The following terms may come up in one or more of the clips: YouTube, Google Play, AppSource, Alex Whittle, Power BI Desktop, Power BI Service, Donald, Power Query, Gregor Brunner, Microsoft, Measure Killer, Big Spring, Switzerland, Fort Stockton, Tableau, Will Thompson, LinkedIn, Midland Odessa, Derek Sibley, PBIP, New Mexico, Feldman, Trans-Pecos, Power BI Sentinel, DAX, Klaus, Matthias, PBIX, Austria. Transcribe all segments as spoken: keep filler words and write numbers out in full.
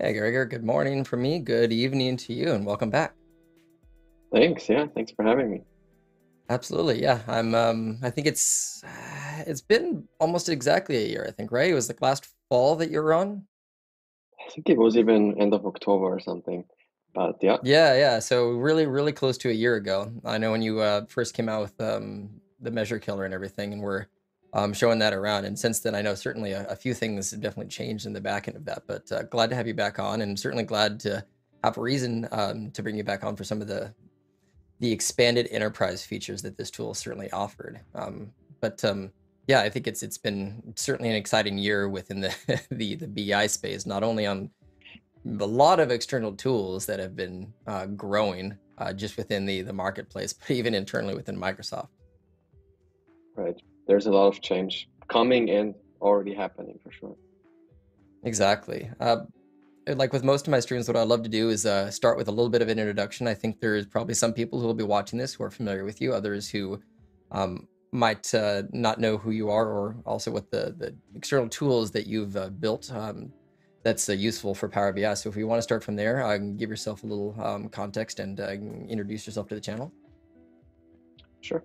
Hey, Gregor, good morning from me. Good evening to you, and welcome back. Thanks. Yeah, thanks for having me. Absolutely. Yeah, I'm. Um, I think it's it's been almost exactly a year, I think, right? It was like last fall that you were on. I think it was even end of October or something. But yeah. Yeah, yeah. So really, really close to a year ago. I know when you uh, first came out with um, the Measure Killer and everything, and we're um, showing that around. And since then, I know certainly a, a few things have definitely changed in the back end of that. But uh, glad to have you back on, and certainly glad to have a reason um, to bring you back on for some of the. the expanded enterprise features that this tool certainly offered. Um, but um, yeah, I think it's it's been certainly an exciting year within the, the, the B I space, not only on a lot of external tools that have been uh, growing uh, just within the, the marketplace, but even internally within Microsoft. Right, there's a lot of change coming and already happening for sure. Exactly. Uh, Like with most of my streams, what I love to do is uh, start with a little bit of an introduction. I think there's probably some people who will be watching this who are familiar with you, others who um, might uh, not know who you are, or also what the, the external tools that you've uh, built um, that's uh, useful for Power B I. So if you want to start from there, uh, give yourself a little um, context and uh, introduce yourself to the channel. Sure.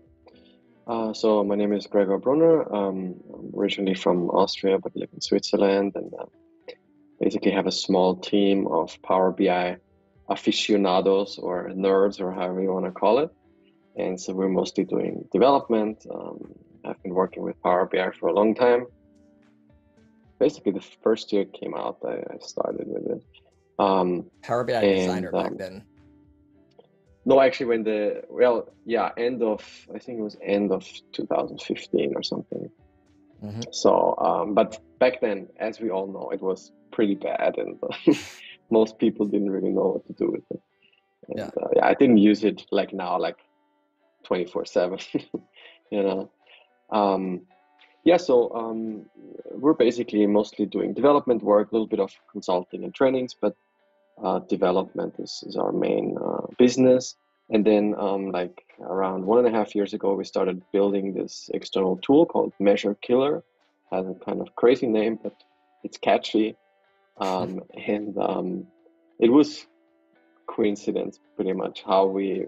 Uh, so my name is Gregor Brunner. Um, I'm originally from Austria, but live in Switzerland, and uh, basically have a small team of Power B I aficionados or nerds, or however you want to call it. And so we're mostly doing development. Um, I've been working with Power B I for a long time. Basically, the first year it came out, I, I started with it. Um, Power B I and, designer um, back then. No, actually when the, well, yeah, end of, I think it was end of two thousand fifteen or something. Mm-hmm. So, um, but back then, as we all know, it was pretty bad, and uh, most people didn't really know what to do with it. And, yeah. Uh, yeah, I didn't use it like now, like twenty-four seven, you know. Um, yeah, so um, we're basically mostly doing development work, a little bit of consulting and trainings, but uh, development is, is our main uh, business. And then um, like around one and a half years ago, we started building this external tool called Measure Killer. It has a kind of crazy name, but it's catchy. Um, and um, it was coincidence pretty much how we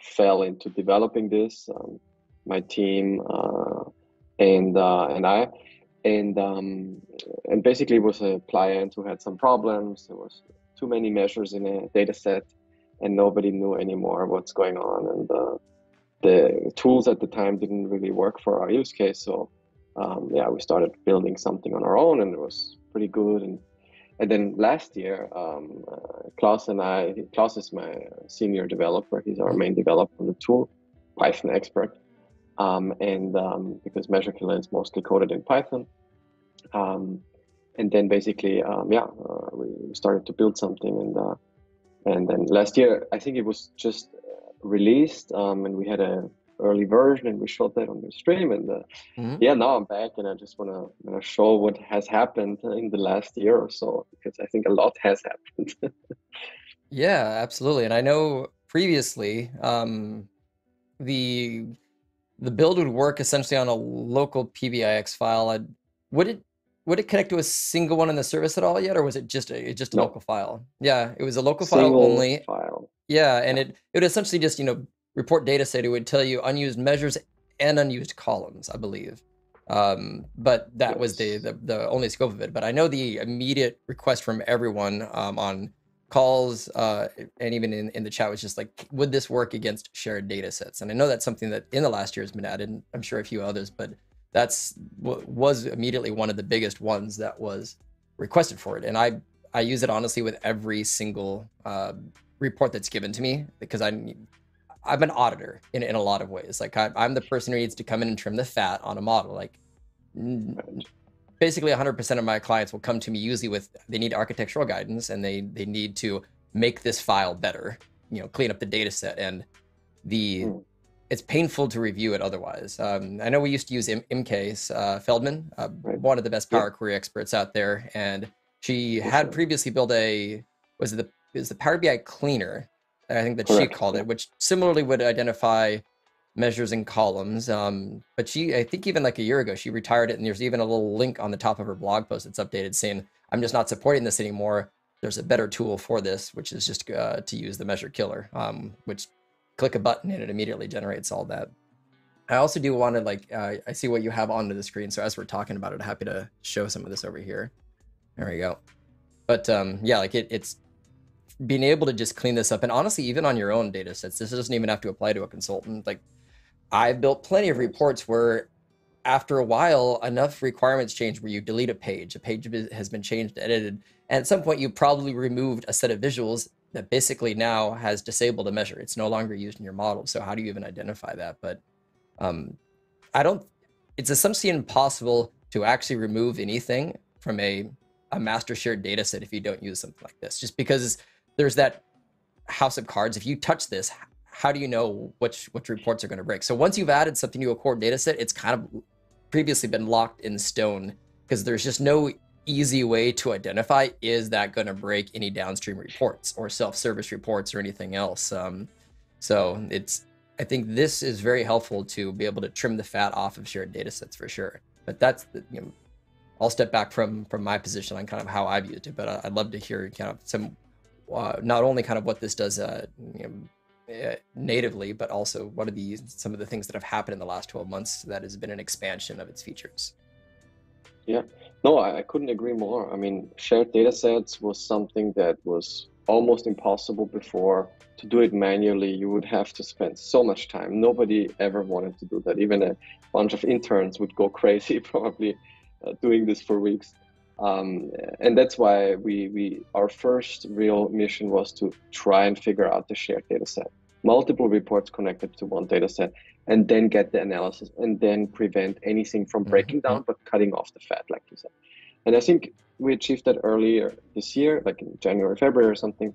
fell into developing this, um, my team uh, and, uh, and I. And, um, and basically it was a client who had some problems. There was too many measures in a data set, and nobody knew anymore what's going on. And uh, the tools at the time didn't really work for our use case. So um, yeah, we started building something on our own, and it was pretty good. And and then last year, um, uh, Klaus and I, Klaus is my senior developer. He's our main developer on the tool, Python expert. Um, and um, because Measure Killer is mostly coded in Python. Um, and then basically, um, yeah, uh, we started to build something. And uh, And then last year, I think it was just released, um, and we had an early version, and we showed that on the stream. And uh, mm-hmm. yeah, now I'm back, and I just want to show what has happened in the last year or so, because I think a lot has happened. Yeah, absolutely. And I know previously um, the the build would work essentially on a local P B I X file. I'd, would it? Would it connect to a single one in the service at all yet, or was it just a just a no. local file? Yeah, it was a local single file only. File. Yeah, and yeah. it it would essentially just you know report data set. It would tell you unused measures and unused columns, I believe. Um, but that yes. was the, the the only scope of it. But I know the immediate request from everyone um, on calls uh, and even in in the chat was just like, would this work against shared data sets? And I know that's something that in the last year has been added, and I'm sure a few others, but. That's was immediately one of the biggest ones that was requested for it. And I, I use it honestly with every single uh, report that's given to me, because I'm, I'm an auditor in, in a lot of ways. Like I, I'm the person who needs to come in and trim the fat on a model. Like basically one hundred percent of my clients will come to me usually with, they need architectural guidance and they, they need to make this file better, you know, clean up the data set and the... Mm. It's painful to review it otherwise. Um, I know we used to use M K's, uh, Feldman, uh, right. one of the best Power Query experts out there. And she That's had right. previously built a, was it the, it was the Power B I Cleaner, I think that Correct. she called yeah. it, which similarly would identify measures and columns. Um, but she, I think even like a year ago, she retired it. And there's even a little link on the top of her blog post that's updated saying, I'm just not supporting this anymore. there's a better tool for this, which is just uh, to use the Measure Killer, um, which click a button and it immediately generates all that. I also do want to like, uh, I see what you have onto the screen. So as we're talking about it, I'm happy to show some of this over here. There we go. But um, yeah, like it, it's being able to just clean this up. And honestly, even on your own data sets, this doesn't even have to apply to a consultant. Like I've built plenty of reports where after a while, enough requirements change where you delete a page, a page has been changed, edited. And at some point you probably removed a set of visuals that basically now has disabled a measure. It's no longer used in your model. So how do you even identify that? But um, I don't, it's essentially impossible to actually remove anything from a, a master shared data set if you don't use something like this, just because there's that house of cards. If you touch this, how do you know which, which reports are going to break? So once you've added something to a core data set, it's kind of previously been locked in stone because there's just no easy way to identify, is that going to break any downstream reports or self-service reports or anything else? Um, so it's, I think this is very helpful to be able to trim the fat off of shared data sets for sure. But that's, the, you know, I'll step back from, from my position on kind of how I've used it, but I'd love to hear kind of some, uh, not only kind of what this does uh, you know, uh, natively, but also what are the, some of the things that have happened in the last twelve months that has been an expansion of its features. Yeah, no, I, I couldn't agree more. I mean, shared data sets was something that was almost impossible before. To do it manually, you would have to spend so much time. Nobody ever wanted to do that. Even a bunch of interns would go crazy probably uh, doing this for weeks. Um, and that's why we, we our first real mission was to try and figure out the shared data set. Multiple reports connected to one data set, and then get the analysis, and then prevent anything from breaking down, but cutting off the fat, like you said. And I think we achieved that earlier this year, like in January, February or something.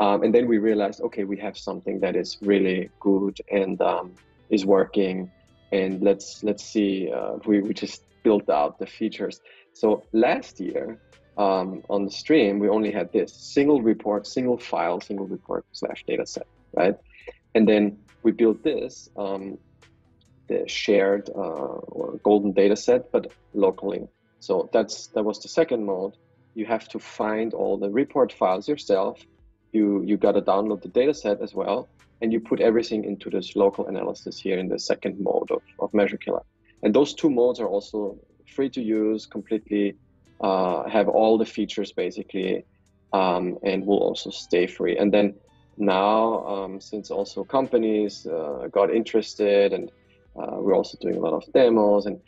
Um, and then we realized, okay, we have something that is really good and um, is working. And let's let's see, uh, we, we just built out the features. So last year um, on the stream, we only had this single report, single file, single report slash data set, right? And then we built this, um, the shared uh, or golden data set, but locally. So that's that was the second mode. You have to find all the report files yourself. You you got to download the data set as well, and you put everything into this local analysis here in the second mode of, of Measure Killer. And those two modes are also free to use, completely uh, have all the features basically, um, and will also stay free. And then now, um, since also companies uh, got interested, and uh, we're also doing a lot of demos, and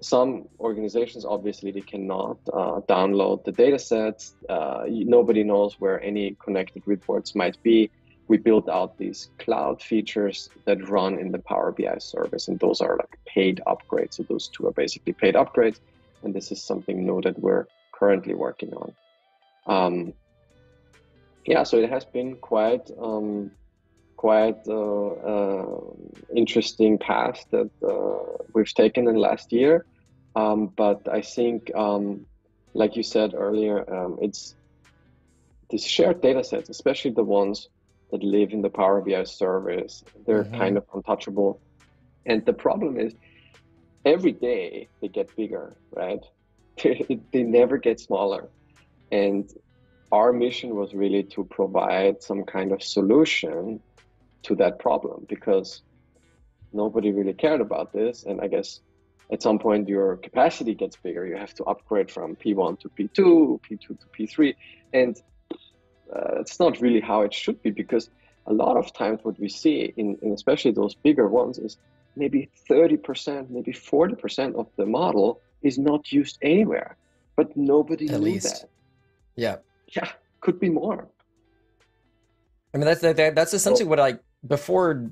some organizations, obviously, they cannot uh, download the data sets. Uh, nobody knows where any connected reports might be. We built out these cloud features that run in the Power B I service, and those are like paid upgrades. So those two are basically paid upgrades, and this is something new that we're currently working on. Um, yeah, so it has been quite um, quite uh, uh, interesting path that uh, we've taken in last year. Um, but I think, um, like you said earlier, um, it's these shared data sets, especially the ones that live in the Power B I service, they're mm-hmm. kind of untouchable. And the problem is every day they get bigger, right? They never get smaller. And our mission was really to provide some kind of solution to that problem, because nobody really cared about this. And I guess at some point your capacity gets bigger, you have to upgrade from P one to P two, P two to P three, and uh, it's not really how it should be, because a lot of times what we see in, in especially those bigger ones is maybe thirty percent, maybe forty percent of the model is not used anywhere, but nobody at least that. Yeah, yeah, could be more. I mean, that's that's essentially so, what I. Before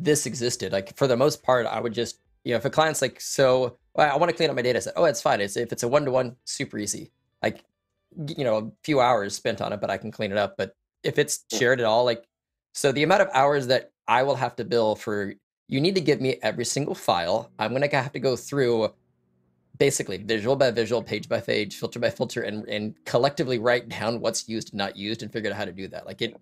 this existed, like for the most part, I would just, you know, if a client's like, so well, I want to clean up my data set. Oh, it's fine. It's, if it's a one-to-one, super easy, like, you know, a few hours spent on it, but I can clean it up. But if it's shared at all, like, so the amount of hours that I will have to bill for, you need to give me every single file. I'm going to have to go through basically visual by visual, page by page, filter by filter, and, and collectively write down what's used and not used and figure out how to do that. Like it,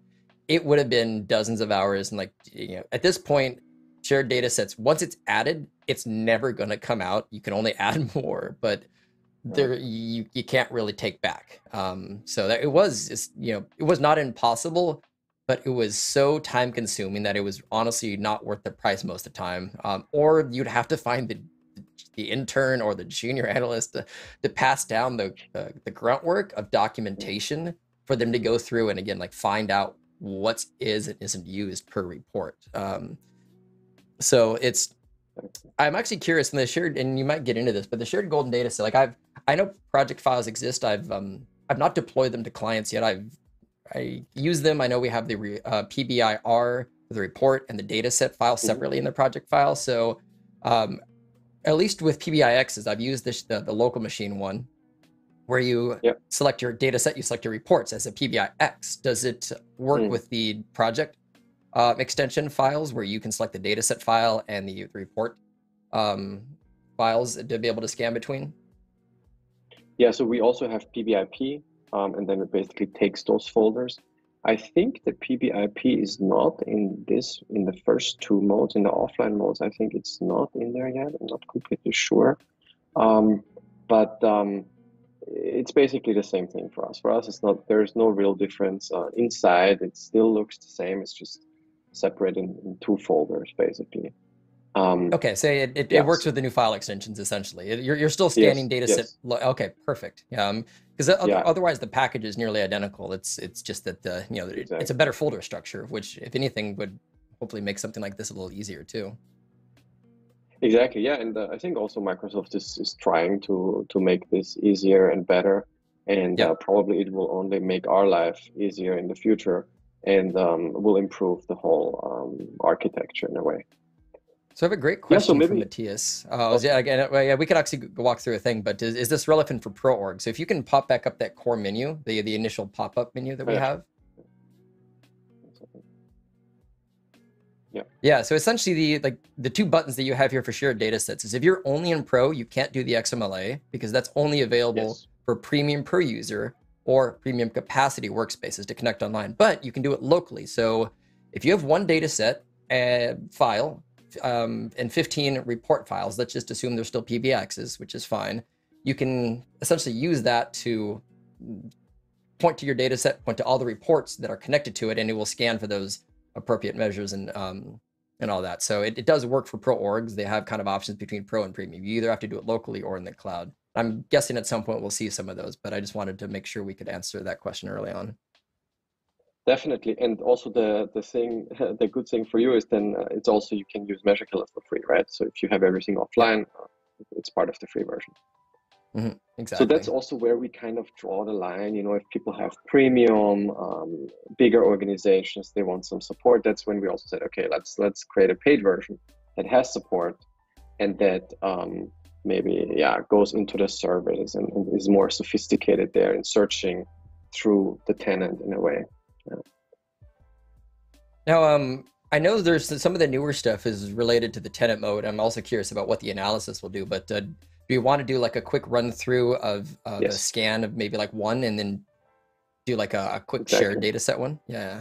it would have been dozens of hours. And like, you know, at this point, shared data sets, once it's added, it's never going to come out. You can only add more. But there you, you can't really take back. Um, so that it was just, you know, it was not impossible, but it was so time consuming that it was honestly not worth the price most of the time. Um, or you'd have to find the, the intern or the junior analyst to, to pass down the, uh, the grunt work of documentation for them to go through and again, like find out what is and isn't used per report. Um, so it's, I'm actually curious in the shared, and you might get into this, but the shared golden data set, like I've, I know project files exist. I've, um, I've not deployed them to clients yet. I've, I use them. I know we have the re, uh, P B I R, the report and the data set file separately in the project file. So, um, at least with P B I X's, I've used this, the, the local machine one where you yep. select your data set, you select your reports as a P B I X. Does it work mm. with the project uh, extension files where you can select the data set file and the report um, files to be able to scan between? Yeah, so we also have P B I P um, and then it basically takes those folders. I think the P B I P is not in this, in the first two modes, in the offline modes. I think it's not in there yet. I'm not completely sure. Um, but um, it's basically the same thing for us. For us, it's not, there's no real difference uh, inside. It still looks the same. It's just separated in, in two folders, basically. Um, okay, so it, it, yes. it works with the new file extensions, essentially. You're, you're still scanning yes, data yes. set. Okay, perfect. Um, because yeah. otherwise the package is nearly identical. It's it's just that the you know exactly. it's a better folder structure, which if anything would hopefully make something like this a little easier too. Exactly. Yeah, and uh, I think also Microsoft is is trying to to make this easier and better, and yeah. uh, probably it will only make our life easier in the future, and um, will improve the whole um, architecture in a way. So I have a great question yeah, so maybe, from Matthias. Uh, yeah, again, yeah, we could actually walk through a thing, but is, is this relevant for ProOrg? So if you can pop back up that core menu, the, the initial pop-up menu that we yeah. have. Yeah. Yeah, so essentially the like the two buttons that you have here for shared data sets is if you're only in Pro, you can't do the X M L A because that's only available yes. for premium per user or premium capacity workspaces to connect online, but you can do it locally. So if you have one data set uh, file, um and fifteen report files, let's just assume they're still P B I X's, which is fine. You can essentially use that to point to your data set, point to all the reports that are connected to it, and it will scan for those appropriate measures and um and all that. So it, it does work for ProOrgs. They have kind of options between Pro and Premium. You either have to do it locally or in the cloud. I'm guessing at some point we'll see some of those, but I just wanted to make sure we could answer that question early on. Definitely, and also the the thing, the good thing for you is then uh, it's also you can use Measure Killer for free, right? So if you have everything offline, uh, it's part of the free version. Mm-hmm. Exactly. So that's also where we kind of draw the line. You know, if people have premium, um, bigger organizations, they want some support. That's when we also said, okay, let's let's create a paid version that has support, and that um, maybe yeah goes into the service and, and is more sophisticated there in searching through the tenant in a way. Yeah. Now, um, I know there's some of the newer stuff is related to the tenant mode. I'm also curious about what the analysis will do, but uh, do you want to do like a quick run through of, of yes. a scan of maybe like one and then do like a, a quick exactly. shared data set one? Yeah.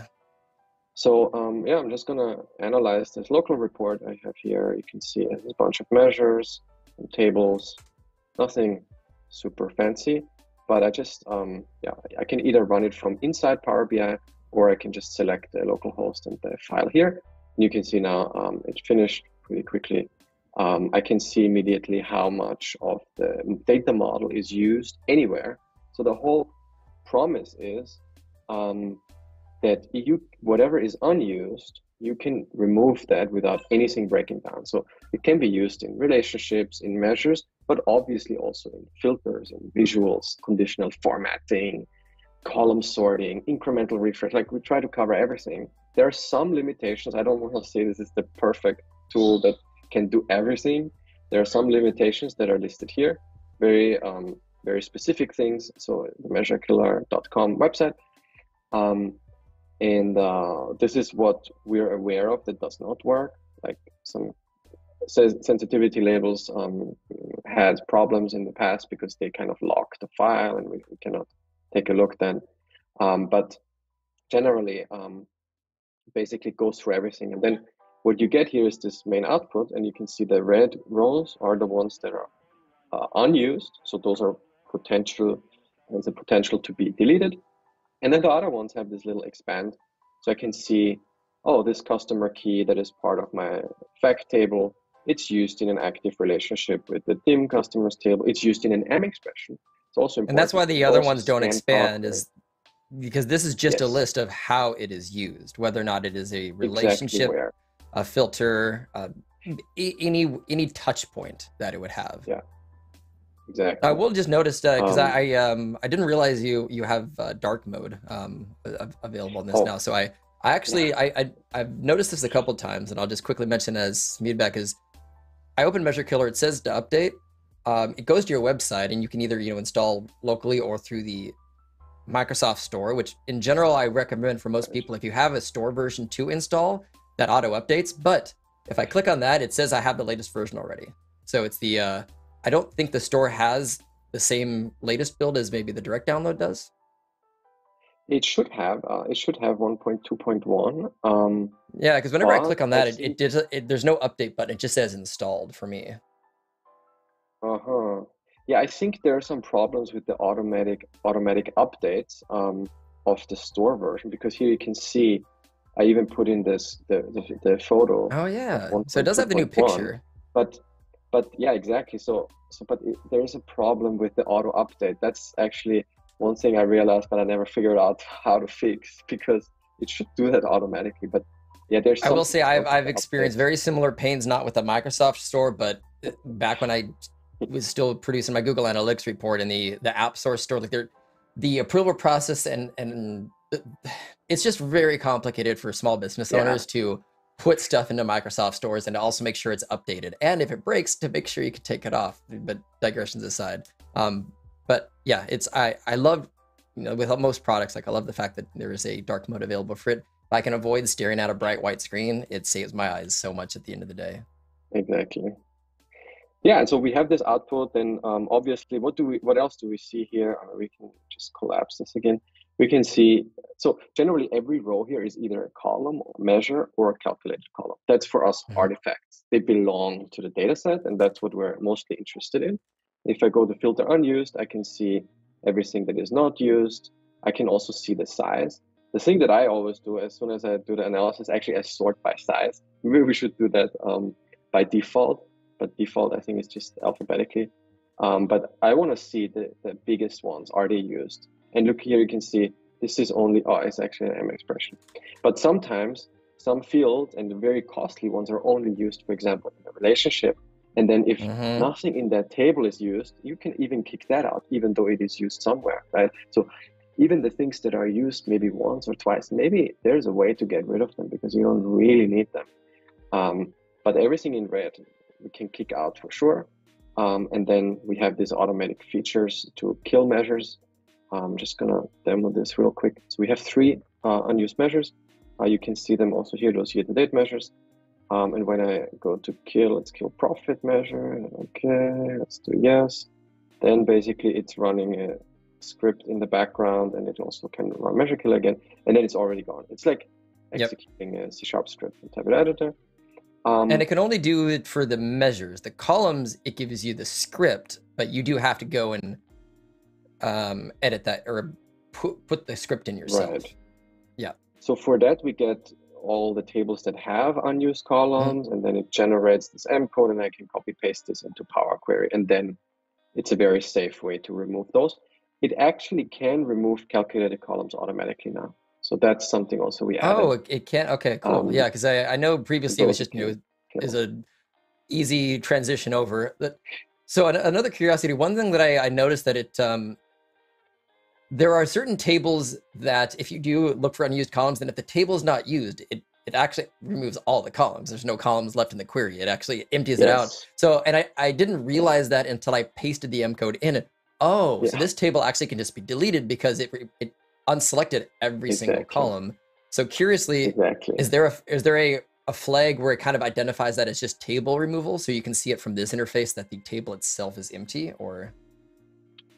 So, um, yeah, I'm just going to analyze this local report I have here. You can see it has a bunch of measures and tables, nothing super fancy. But I just, um, yeah, I can either run it from inside Power B I or I can just select the local host and the file here. And you can see now um, it finished pretty quickly. Um, I can see immediately how much of the data model is used anywhere. So the whole promise is um, that you, whatever is unused, you can remove that without anything breaking down. So it can be used in relationships, in measures, but obviously also in filters and visuals, conditional formatting, column sorting, incremental refresh. Like we try to cover everything. There are some limitations. I don't want to say this is the perfect tool that can do everything. There are some limitations that are listed here, very, um, very specific things. So the measure killer dot com website. Um, and uh, this is what we're aware of that does not work, like some sensitivity labels um, had problems in the past because they kind of lock the file and we, we cannot take a look then. Um, but generally, um, basically goes through everything. And then what you get here is this main output, and you can see the red rows are the ones that are uh, unused. So those are potential, has a potential to be deleted. And then the other ones have this little expand. So I can see, oh, this customer key that is part of my fact table, it's used in an active relationship with the D I M customers table. It's used in an M expression. It's also important. And that's why the other ones don't expand, is because this is just yes. a list of how it is used, whether or not it is a relationship, exactly a filter, uh, any any touch point that it would have. Yeah, exactly. I will just notice because uh, um, I um I didn't realize you you have uh, dark mode um available in this oh. now. So I. I actually, yeah. I, I, I've noticed this a couple of times, and I'll just quickly mention as feedback is, I open Measure Killer, it says to update, um, it goes to your website, and you can either, you know, install locally or through the Microsoft Store, which in general, I recommend for most people, if you have a store version to install, that auto updates. But if I click on that, it says I have the latest version already. So it's the, uh, I don't think the store has the same latest build as maybe the direct download does. It should have. Uh, it should have one point two point one. Um, yeah, because whenever I click on that, it, it, it, it there's no update button. It just says installed for me. Uh huh. Yeah, I think there are some problems with the automatic automatic updates um, of the store version, because here you can see I even put in this the the, the photo. Oh yeah. So it does have the new picture. But but yeah, exactly. So so but it, there is a problem with the auto update. That's actually one thing I realized, but I never figured out how to fix, because it should do that automatically. But yeah, there's. I will say I've I've experienced very similar pains, not with the Microsoft Store, but back when I was still producing my Google Analytics report in the the AppSource Store, like there, the approval process and and it's just very complicated for small business owners yeah. to put stuff into Microsoft Stores and to also make sure it's updated, and if it breaks, to make sure you can take it off. But digressions aside. Um, But yeah, it's I, I love, you know, with most products, like I love the fact that there is a dark mode available for it. If I can avoid staring at a bright white screen, it saves my eyes so much at the end of the day. Exactly. Yeah, and so we have this output, and um, obviously, what do we? What else do we see here? I mean, we can just collapse this again. We can see, so generally every row here is either a column, or a measure, or a calculated column. That's for us mm-hmm. artifacts. They belong to the data set, and that's what we're mostly interested in. If I go to filter unused, I can see everything that is not used. I can also see the size. The thing that I always do as soon as I do the analysis, actually I sort by size. Maybe we should do that um, by default, but default I think is just alphabetically. Um, but I want to see the, the biggest ones, are they used? And look here, you can see this is only, oh, it's actually an M expression. But sometimes some fields and the very costly ones are only used, for example, in a relationship. And then if mm-hmm. nothing in that table is used, you can even kick that out, even though it is used somewhere, right? So even the things that are used maybe once or twice, maybe there's a way to get rid of them because you don't really need them. Um, but everything in red, we can kick out for sure. Um, and then we have these automatic features to kill measures. I'm just gonna demo this real quick. So we have three uh, unused measures. Uh, you can see them also here, those year-to-date measures. Um, and when I go to kill, let's kill profit measure. Okay, let's do yes. Then basically it's running a script in the background, and it also can run Measure Killer again. And then it's already gone. It's like executing yep. a C sharp script in Tableau Editor. Um, and it can only do it for the measures. The columns, it gives you the script, but you do have to go and um, edit that or put, put the script in yourself. Right. Yeah. So for that, we get all the tables that have unused columns, mm-hmm. and then it generates this M code, and I can copy paste this into Power Query, and then it's a very safe way to remove those. It actually can remove calculated columns automatically now, so that's something also we added. Oh, it can. Okay, cool. Um, yeah, because I, I know previously it was just, you know, is an easy transition over. So another curiosity, one thing that I, I noticed that it um, there are certain tables that if you do look for unused columns, then if the table is not used, it, it actually removes all the columns. There's no columns left in the query. It actually empties yes. it out. So, and I, I didn't realize that until I pasted the M code in it. Oh, yeah. So this table actually can just be deleted because it, it unselected every exactly. single column. So curiously, exactly. is there, a, is there a, a flag where it kind of identifies that as just table removal? So you can see it from this interface that the table itself is empty, or?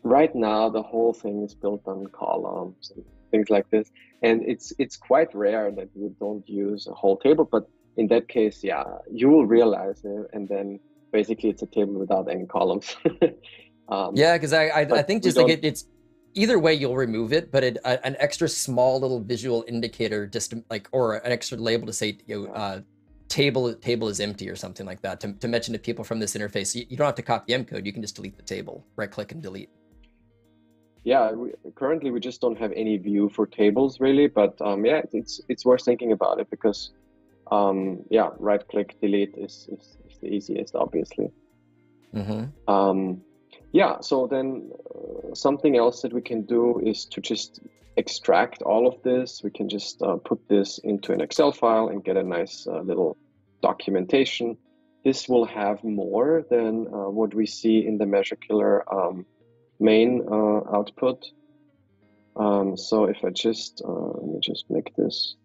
Right now, the whole thing is built on columns and things like this. And it's it's quite rare that you don't use a whole table. But in that case, yeah, you will realize it. And then basically, it's a table without any columns. Um, yeah, because I I, I think just like it, it's either way you'll remove it, but it, uh, an extra small little visual indicator, just like, or an extra label to say, you know, uh, table table is empty or something like that, to, to mention to people from this interface. You, you don't have to copy M code. You can just delete the table. Right click and delete. Yeah, we, currently we just don't have any view for tables really, but um, yeah, it's it's worth thinking about it because um, yeah, right click delete is, is, is the easiest, obviously. Mm-hmm. Um, yeah, so then uh, something else that we can do is to just extract all of this. We can just uh, put this into an Excel file and get a nice uh, little documentation. This will have more than uh, what we see in the Measure Killer um, main uh, output. Um, so if I just, uh, let me just make this.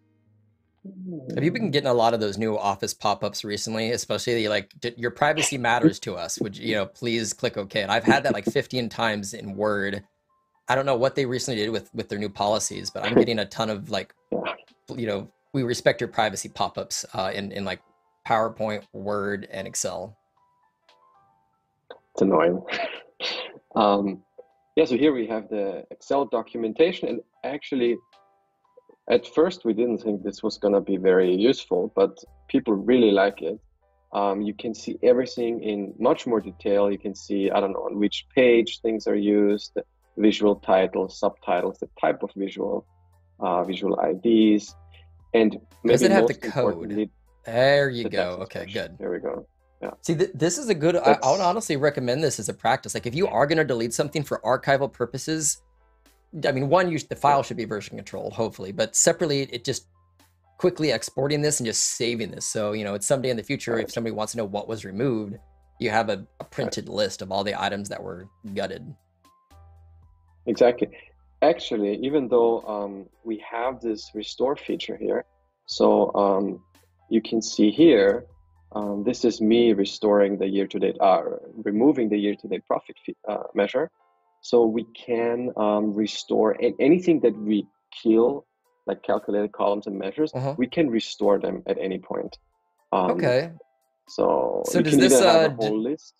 Have you been getting a lot of those new Office pop-ups recently, especially like your privacy matters to us? Would you, you know, please click OK? And I've had that like fifteen times in Word. I don't know what they recently did with, with their new policies, but I'm getting a ton of like, you know, we respect your privacy pop-ups uh, in, in like PowerPoint, Word, and Excel. It's annoying. um, yeah, so here we have the Excel documentation, and actually, at first, we didn't think this was going to be very useful, but people really like it. Um, you can see everything in much more detail. You can see, I don't know, on which page things are used, visual titles, subtitles, the type of visual, uh, visual I Ds, and maybe does it have the code? There you go. Okay, good. There we go. Yeah. See, th this is a good. I, I would honestly recommend this as a practice. Like, if you are going to delete something for archival purposes. I mean, one, you, the file should be version controlled, hopefully, but separately, it just quickly exporting this and just saving this. So, you know, it's someday in the future, right. If somebody wants to know what was removed, you have a, a printed right. list of all the items that were gutted. Exactly. Actually, even though um, we have this restore feature here, so um, you can see here, um, this is me restoring the year-to-date, uh, removing the year-to-date profit uh, measure. So we can um, restore anything that we kill, like calculated columns and measures, uh-huh. we can restore them at any point. Um, okay. So, so does this uh, whole list.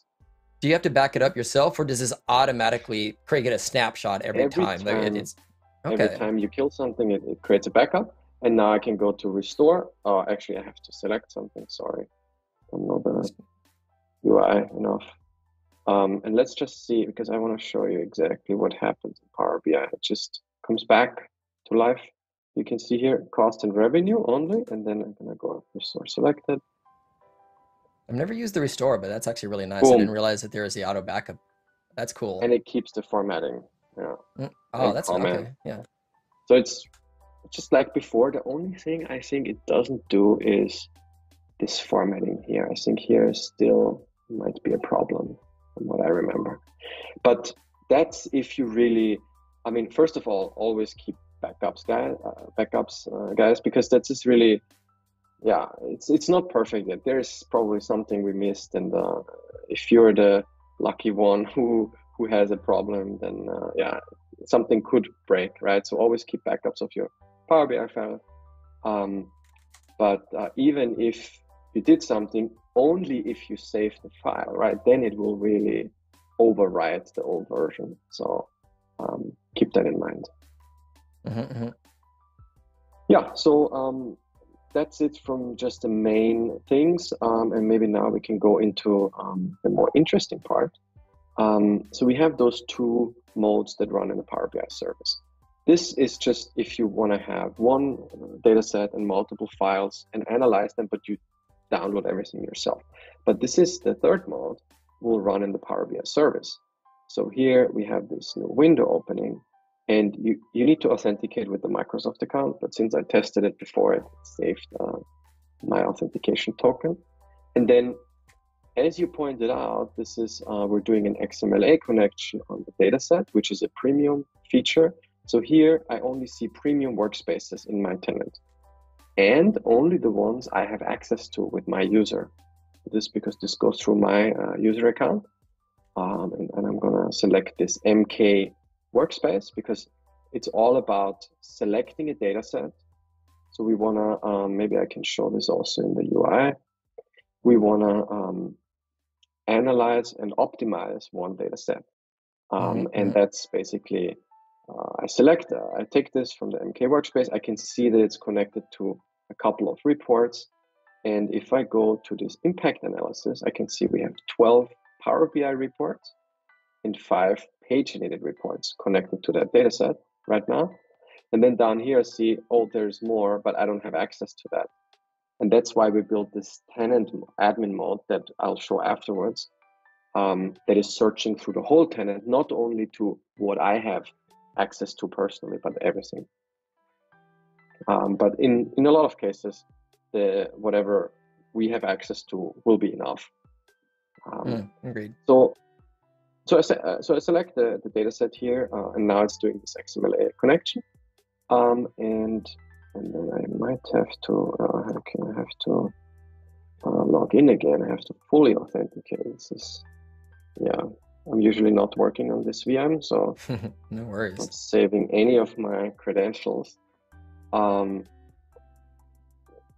Do you have to back it up yourself, or does this automatically create a snapshot every, every time? time like it, it's, okay. Every time you kill something, it, it creates a backup. And now I can go to restore. Oh, actually, I have to select something. Sorry. I'm not the U I enough. Um, and let's just see, because I want to show you exactly what happens in Power B I. It just comes back to life. You can see here cost and revenue only, and then I'm going to go restore selected. I've never used the restore, but that's actually really nice. Boom. I didn't realize that there is the auto backup. That's cool. And it keeps the formatting. Yeah. Mm. Oh, and that's comment. Okay. Yeah. So it's just like before. The only thing I think it doesn't do is this formatting here. I think here still might be a problem. What I remember, but that's if you really, I mean, first of all, always keep backups, guys, uh, backups, uh, guys, because that's just really, yeah, it's it's not perfect yet. There is probably something we missed, and uh, if you're the lucky one who who has a problem, then uh, yeah, something could break, right? So always keep backups of your Power B I file. Um, but uh, even if you did something, only if you save the file, right? Then it will really overwrite the old version. So um, keep that in mind. Mm-hmm, mm-hmm. Yeah, so um, that's it from just the main things. Um, and maybe now we can go into um, the more interesting part. Um, so we have those two modes that run in the Power B I service. This is just if you want to have one data set and multiple files and analyze them, but you download everything yourself. But this is the third mode, will run in the Power B I service. So here we have this new window opening, and you, you need to authenticate with the Microsoft account. But since I tested it before, it saved uh, my authentication token. And then, as you pointed out, this is uh, we're doing an X M L A connection on the data set, which is a premium feature. So here I only see premium workspaces in my tenant, and only the ones I have access to with my user. This is because this goes through my uh, user account. Um, and, and I'm gonna select this M K workspace because it's all about selecting a data set. So we wanna, um, maybe I can show this also in the U I. We wanna um, analyze and optimize one data set. Um, and that's basically, uh, I select, uh, I take this from the M K workspace. I can see that it's connected to a couple of reports. And if I go to this impact analysis, I can see we have twelve Power B I reports and five paginated reports connected to that data set right now. And then down here, I see, oh, there's more, but I don't have access to that. And that's why we built this tenant admin mode that I'll show afterwards, um, that is searching through the whole tenant, not only to what I have access to personally, but everything. Um, but in, in a lot of cases, the whatever we have access to will be enough. Um, mm, agreed. So, so I, uh, so I select the, the data set here, uh, and now it's doing this X M L A connection. Um, and, and then I might have to, uh, okay, I have to uh, log in again. I have to fully authenticate. This is, yeah, I'm usually not working on this V M, so no worries. I'm not saving any of my credentials. Um,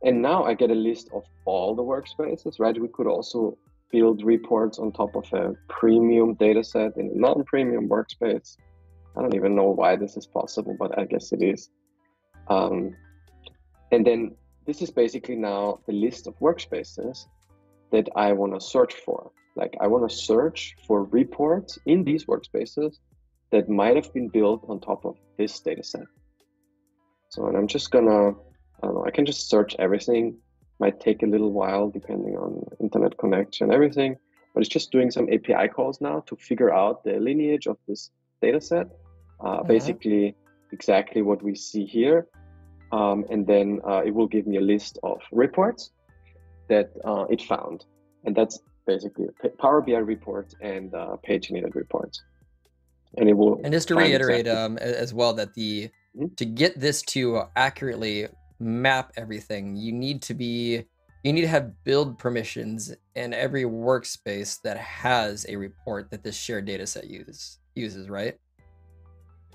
and now I get a list of all the workspaces, right? We could also build reports on top of a premium data set in a non-premium workspace. I don't even know why this is possible, but I guess it is. Um, and then this is basically now the list of workspaces that I want to search for. Like I want to search for reports in these workspaces that might have been built on top of this data set. So, and I'm just gonna, I don't know, I can just search everything. Might take a little while depending on internet connection, everything, but it's just doing some A P I calls now to figure out the lineage of this data set. Uh, mm-hmm. Basically, exactly what we see here. Um, and then uh, it will give me a list of reports that uh, it found. And that's basically Power B I reports and uh, paginated reports. And it will. And just to reiterate exactly um, as well that the mm-hmm. to get this to accurately map everything, you need to be you need to have build permissions in every workspace that has a report that this shared data set uses. uses right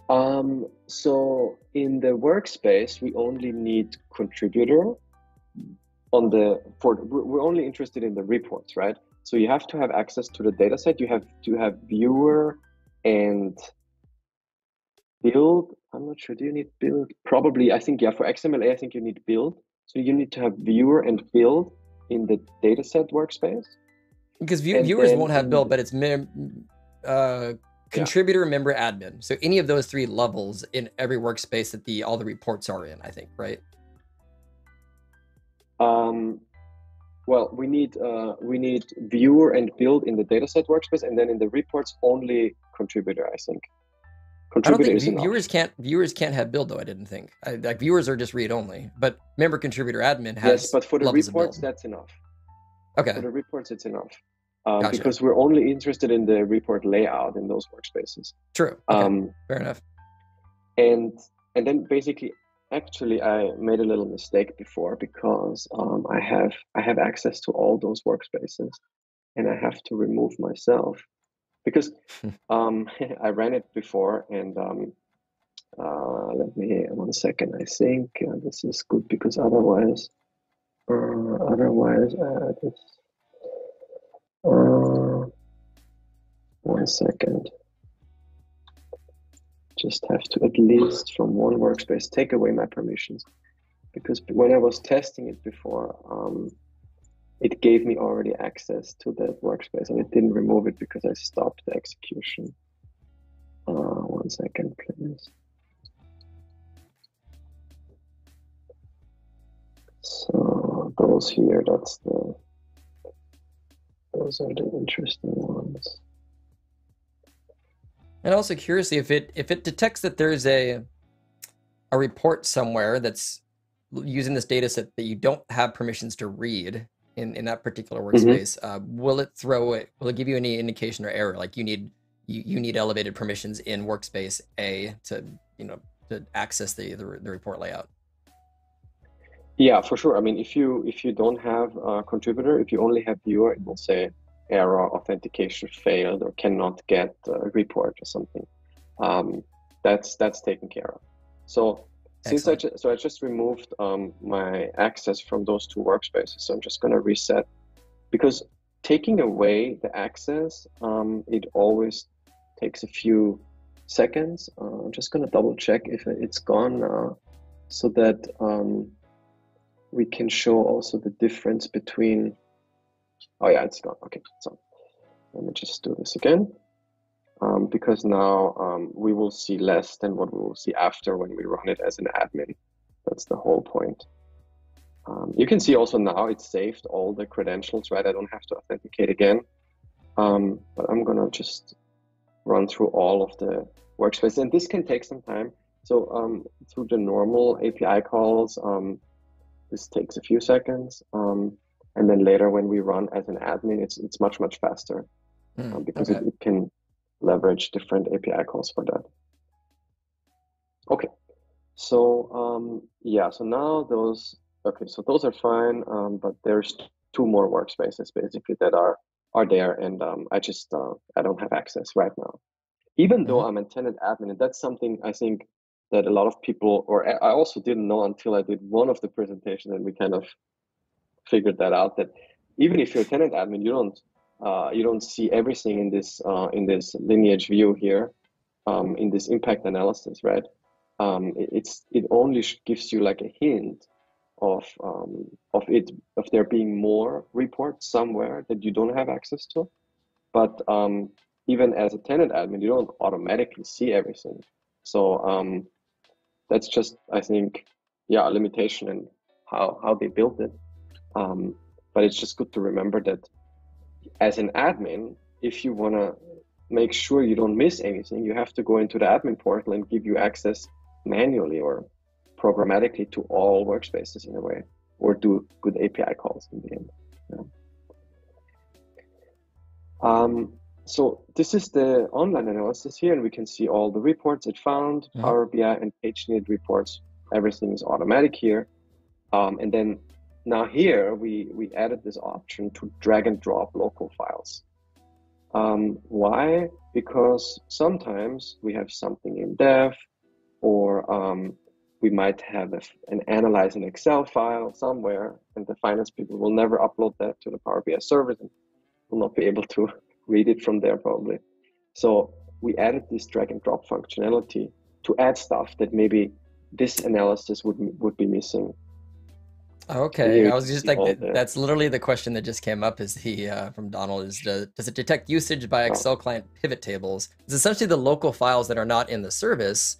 um so in the workspace we only need contributor on the for we're only interested in the reports, right? So you have to have access to the data set, you have to have viewer and build. I'm not sure, do you need build? Probably. I think, yeah, for X M L A I think you need build, so you need to have viewer and build in the data set workspace, because view, viewers then, won't have build, but it's uh contributor, yeah. member, admin. So any of those three levels in every workspace that the all the reports are in, I think, right? Um, well, we need uh, we need viewer and build in the dataset workspace, and then in the reports only contributor. I think contributor I don't think is viewers enough. can't viewers can't have build though. I didn't think I, like viewers are just read only, but member, contributor, admin has. Yes, but for the reports that's enough. Okay. For the reports, it's enough. Um, gotcha. Because we're only interested in the report layout in those workspaces. True. Okay. Um, Fair enough. And and then basically, actually, I made a little mistake before because um, I have I have access to all those workspaces, and I have to remove myself because um, I ran it before. And um, uh, let me one second. I think uh, this is good because otherwise, uh, otherwise uh, this. Uh, one second. Just have to at least from one workspace take away my permissions, because when I was testing it before, um, it gave me already access to that workspace, and it didn't remove it because I stopped the execution. Uh, one second, please. So those here, that's the. Those are the interesting ones. And also curiously, if it if it detects that there's a a report somewhere that's using this data set that you don't have permissions to read in, in that particular workspace, mm-hmm. uh, will it throw it will it give you any indication or error? Like you need you, you need elevated permissions in workspace A to you know to access the the, the report layout. Yeah, for sure. I mean, if you if you don't have a contributor, if you only have viewer, it will say error, authentication failed, or cannot get a report or something. Um, that's that's taken care of. So Excellent. since I so I just removed um, my access from those two workspaces. So I'm just gonna reset, because taking away the access, um, it always takes a few seconds. Uh, I'm just going to double check if it's gone now, so that um, we can show also the difference between, oh yeah, it's gone. Okay, so let me just do this again, um, because now um, we will see less than what we will see after when we run it as an admin. That's the whole point. Um, you can see also now it's saved all the credentials, right? I don't have to authenticate again, um, but I'm gonna just run through all of the workspaces, and this can take some time. So um, through the normal A P I calls, um, this takes a few seconds, um, and then later when we run as an admin, it's it's much much faster mm, um, because okay. it, it can leverage different A P I calls for that. Okay, so um, yeah, so now those. Okay, so those are fine, um, but there's two more workspaces basically that are are there, and um, I just uh, I don't have access right now, even mm-hmm. though I'm a tenant admin, and that's something I think that a lot of people, or I also didn't know until I did one of the presentations, and we kind of figured that out, that even if you're a tenant admin, you don't uh, you don't see everything in this uh, in this lineage view here, um, in this impact analysis, right? Um, it, it's it only gives you like a hint of um of it of there being more reports somewhere that you don't have access to, but um even as a tenant admin, you don't automatically see everything. So um that's just, I think, yeah, a limitation in how how they built it, um but it's just good to remember that as an admin, if you want to make sure you don't miss anything, you have to go into the admin portal and give you access manually or programmatically to all workspaces in a way, or do good A P I calls in the end. Yeah. Um, so this is the online analysis here, and we can see all the reports it found, yeah. Power B I and page-needed reports. Everything is automatic here. Um, and then now here, we, we added this option to drag and drop local files. Um, why? Because sometimes we have something in dev, or um, we might have a, an analyze an Excel file somewhere, and the finance people will never upload that to the Power B I service and will not be able to read it from there probably. So we added this drag and drop functionality to add stuff that maybe this analysis would would be missing. Okay, I was just like, that, that's literally the question that just came up is the, uh, from Donald, is does, does it detect usage by Excel oh. client pivot tables? It's essentially the local files that are not in the service,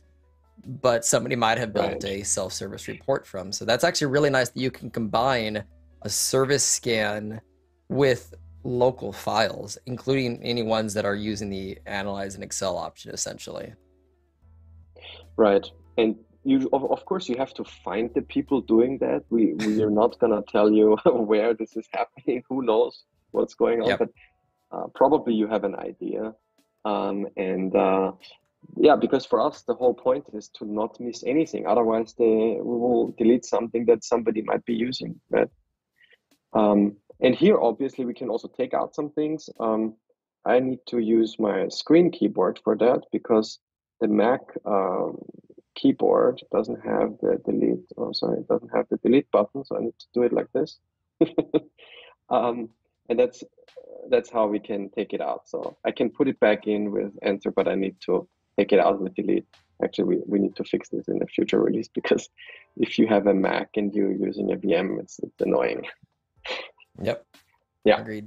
but somebody might have built right. a self-service report from. So that's actually really nice that you can combine a service scan with local files, including any ones that are using the analyze and Excel option, essentially. Right. And you, of, of course, you have to find the people doing that. We, we are not going to tell you where this is happening. Who knows what's going on, yep. but uh, probably you have an idea. Um, and, uh, Yeah, because for us, the whole point is to not miss anything. Otherwise, they, we will delete something that somebody might be using, right? Um, and here, obviously, we can also take out some things. Um, I need to use my screen keyboard for that, because the Mac um, keyboard doesn't have the delete. Oh, sorry, it doesn't have the delete button, so I need to do it like this. um, and that's that's how we can take it out. So I can put it back in with Enter, but I need to take it out with delete. Actually, we, we need to fix this in the future release, because if you have a Mac and you're using a V M, it's, it's annoying. Yep. Yeah. Agreed.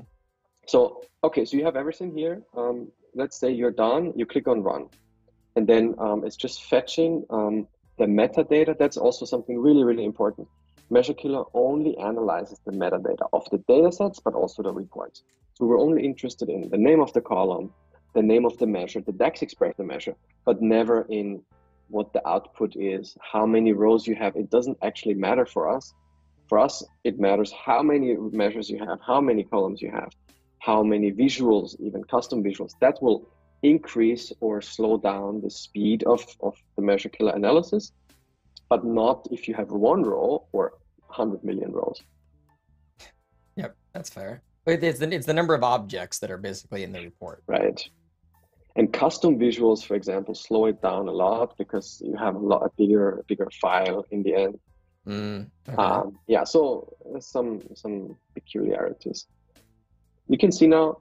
So, okay, so you have everything here. Um, let's say you're done, you click on run. And then um, it's just fetching um, the metadata. That's also something really, really important. Measure Killer only analyzes the metadata of the data sets, but also the reports. So we're only interested in the name of the column, the name of the measure, the DAX expression of the measure, but never in what the output is, how many rows you have. It doesn't actually matter for us. For us, it matters how many measures you have, how many columns you have, how many visuals, even custom visuals. That will increase or slow down the speed of, of the Measure Killer analysis, but not if you have one row or one hundred million rows. Yep, that's fair. It's the, it's the number of objects that are basically in the report. Right. And custom visuals, for example, slow it down a lot, because you have a lot a bigger, bigger file in the end. Mm, okay. um, yeah, so some some peculiarities. You can see now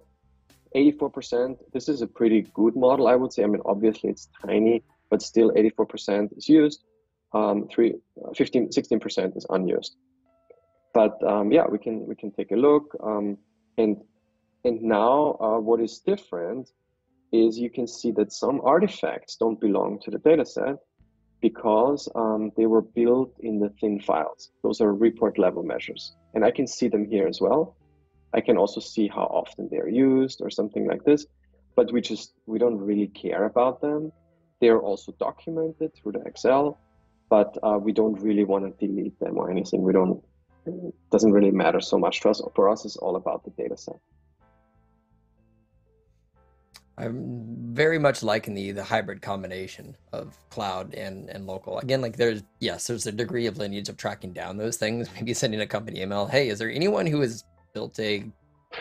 eighty-four percent, this is a pretty good model, I would say. I mean, obviously it's tiny, but still eighty-four percent is used. Um, three, fifteen, sixteen percent is unused. But um, yeah, we can we can take a look. Um, and and now uh, what is different is you can see that some artifacts don't belong to the data set because um, they were built in the thin files. Those are report level measures. And I can see them here as well. I can also see how often they're used or something like this, but we just, we don't really care about them. They're also documented through the Excel, but uh, we don't really want to delete them or anything. We don't, it doesn't really matter so much to us. For us, it's all about the data set. I'm very much liking the, the hybrid combination of cloud and, and local. Again, like there's, yes, there's a degree of lineage of tracking down those things, maybe sending a company email, hey, is there anyone who has built a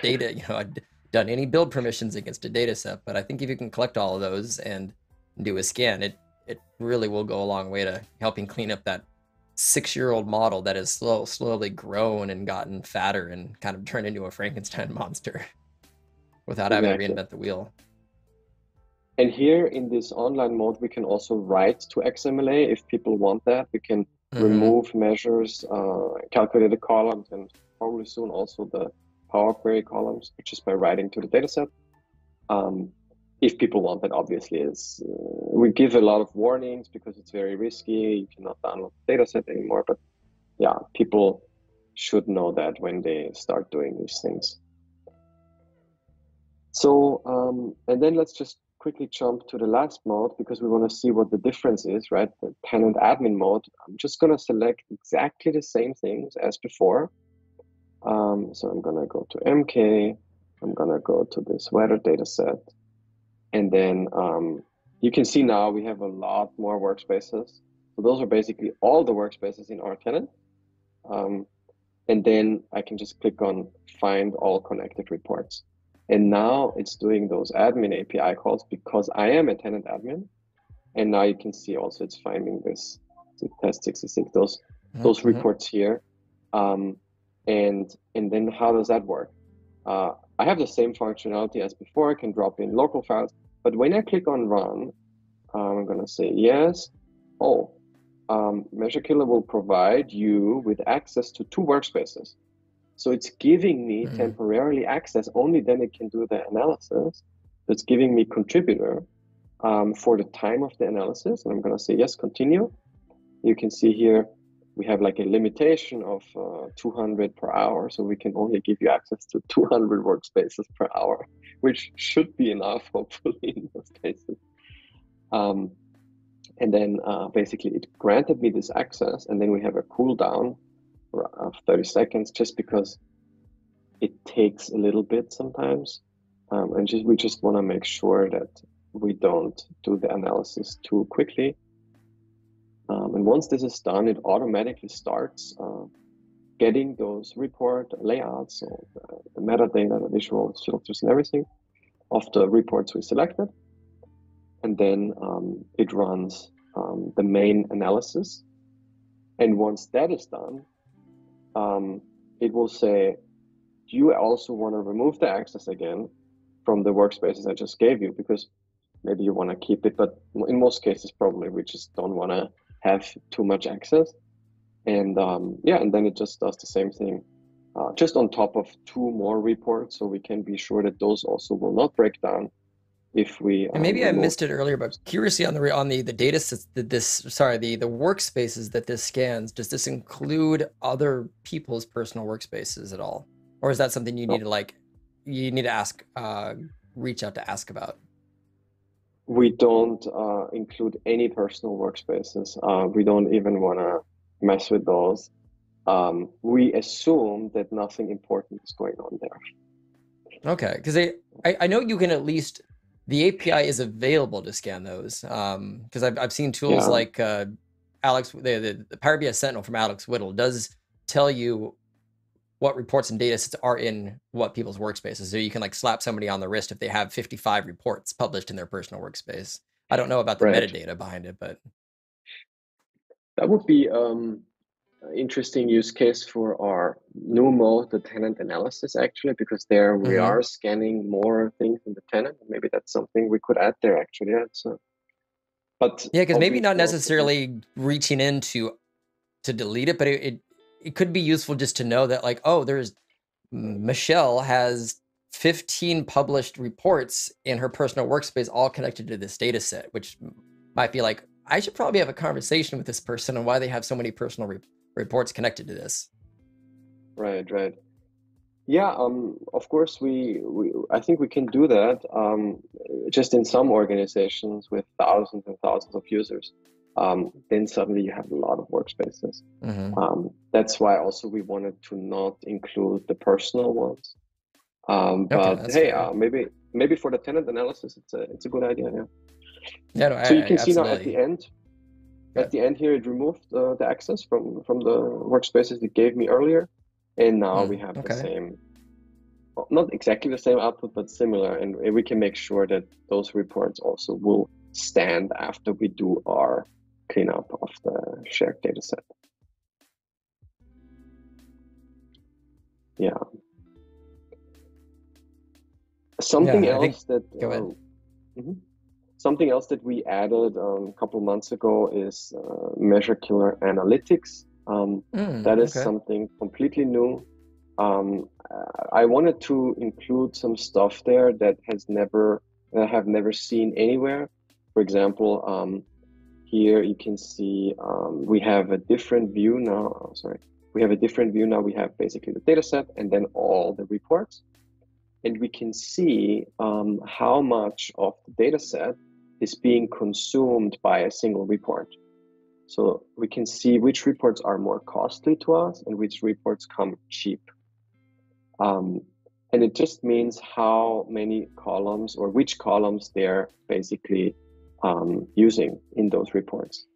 data, you know, I'd done any build permissions against a data set, but I think if you can collect all of those and do a scan, it, it really will go a long way to helping clean up that six-year-old model that has slow, slowly grown and gotten fatter and kind of turned into a Frankenstein monster without having exactly. to reinvent the wheel. And here in this online mode, we can also write to X M L A if people want that. We can mm-hmm. remove measures, uh, calculate the columns, and probably soon also the Power Query columns, which is by writing to the dataset. Um, if people want that, obviously, is uh, we give a lot of warnings because it's very risky. You cannot download the dataset anymore. But yeah, people should know that when they start doing these things. So um, and then let's just quickly jump to the last mode because we want to see what the difference is, right? The tenant admin mode. I'm just going to select exactly the same things as before. Um, so I'm going to go to M K. I'm going to go to this weather data set. And then um, you can see now we have a lot more workspaces. So those are basically all the workspaces in our tenant. Um, and then I can just click on find all connected reports. And now it's doing those admin A P I calls because I am a tenant admin. And now you can see also it's finding this test sixty-six, those, mm-hmm. those reports here. Um, and, and then how does that work? Uh, I have the same functionality as before. I can drop in local files, but when I click on run, I'm going to say yes. Oh, um, Measure Killer will provide you with access to two workspaces. So it's giving me mm-hmm. temporarily access, only then it can do the analysis. That's giving me contributor um, for the time of the analysis. And I'm going to say, yes, continue. You can see here, we have like a limitation of uh, two hundred per hour. So we can only give you access to two hundred workspaces per hour, which should be enough, hopefully, in those cases. Um, and then uh, basically it granted me this access. And then we have a cooldown of thirty seconds, just because it takes a little bit sometimes, um, and just, we just want to make sure that we don't do the analysis too quickly. Um, and once this is done, it automatically starts uh, getting those report layouts, so the, the metadata, the visual filters, and everything of the reports we selected, and then um, it runs um, the main analysis. And once that is done, Um, it will say, do you also want to remove the access again from the workspaces I just gave you? Because maybe you want to keep it, but in most cases, probably we just don't want to have too much access. And um, yeah, and then it just does the same thing, uh, just on top of two more reports. So we can be sure that those also will not break down if we. And maybe um, I missed it earlier, but curiously on the on the the data sets that this sorry the the workspaces that this scans, does this include other people's personal workspaces at all, or is that something you no. need to like you need to ask uh, reach out to ask about? We don't uh, include any personal workspaces. Uh, we don't even want to mess with those. Um, we assume that nothing important is going on there. Okay, because I, I I know you can at least. The A P I is available to scan those because um, I've, I've seen tools yeah. like uh, Alex, the, the, the Power B I Sentinel from Alex Whittle does tell you what reports and data sets are in what people's workspaces. So you can like slap somebody on the wrist if they have fifty-five reports published in their personal workspace. I don't know about the right. metadata behind it, but. That would be um, interesting use case for our new mode, the tenant analysis, actually, because there we mm-hmm. are scanning more things in the tenant. Maybe that's something we could add there, actually. Yeah, so, but yeah, because maybe not necessarily reaching in to, to delete it, but it, it, it could be useful just to know that, like, oh, there's Michelle has fifteen published reports in her personal workspace, all connected to this data set, which might be like, I should probably have a conversation with this person on why they have so many personal re reports connected to this. Right, right. Yeah, um, of course, we, we, I think we can do that um, just in some organizations with thousands and thousands of users. Um, then suddenly you have a lot of workspaces. Mm-hmm. Um, that's why also we wanted to not include the personal ones. Um, but okay, hey, uh, maybe maybe for the tenant analysis, it's a, it's a good idea, yeah. Yeah, no, so I, you can I, see now at the end, yeah. at the end here, it removed uh, the access from, from the workspaces it gave me earlier. And now mm, we have okay. the same, well, not exactly the same output, but similar. And we can make sure that those reports also will stand after we do our cleanup of the shared data set. Yeah. Something yeah, else think, that... Go uh, ahead. Mm-hmm. Something else that we added um, a couple months ago is uh, Measure Killer Analytics. Um, mm, that is okay. something completely new. Um, I wanted to include some stuff there that has never, that I have never seen anywhere. For example, um, here you can see um, we have a different view now. Oh, sorry, we have a different view now. We have basically the data set and then all the reports, and we can see um, how much of the data set is being consumed by a single report. So we can see which reports are more costly to us and which reports come cheap. Um, and it just means how many columns or which columns they're basically um, using in those reports.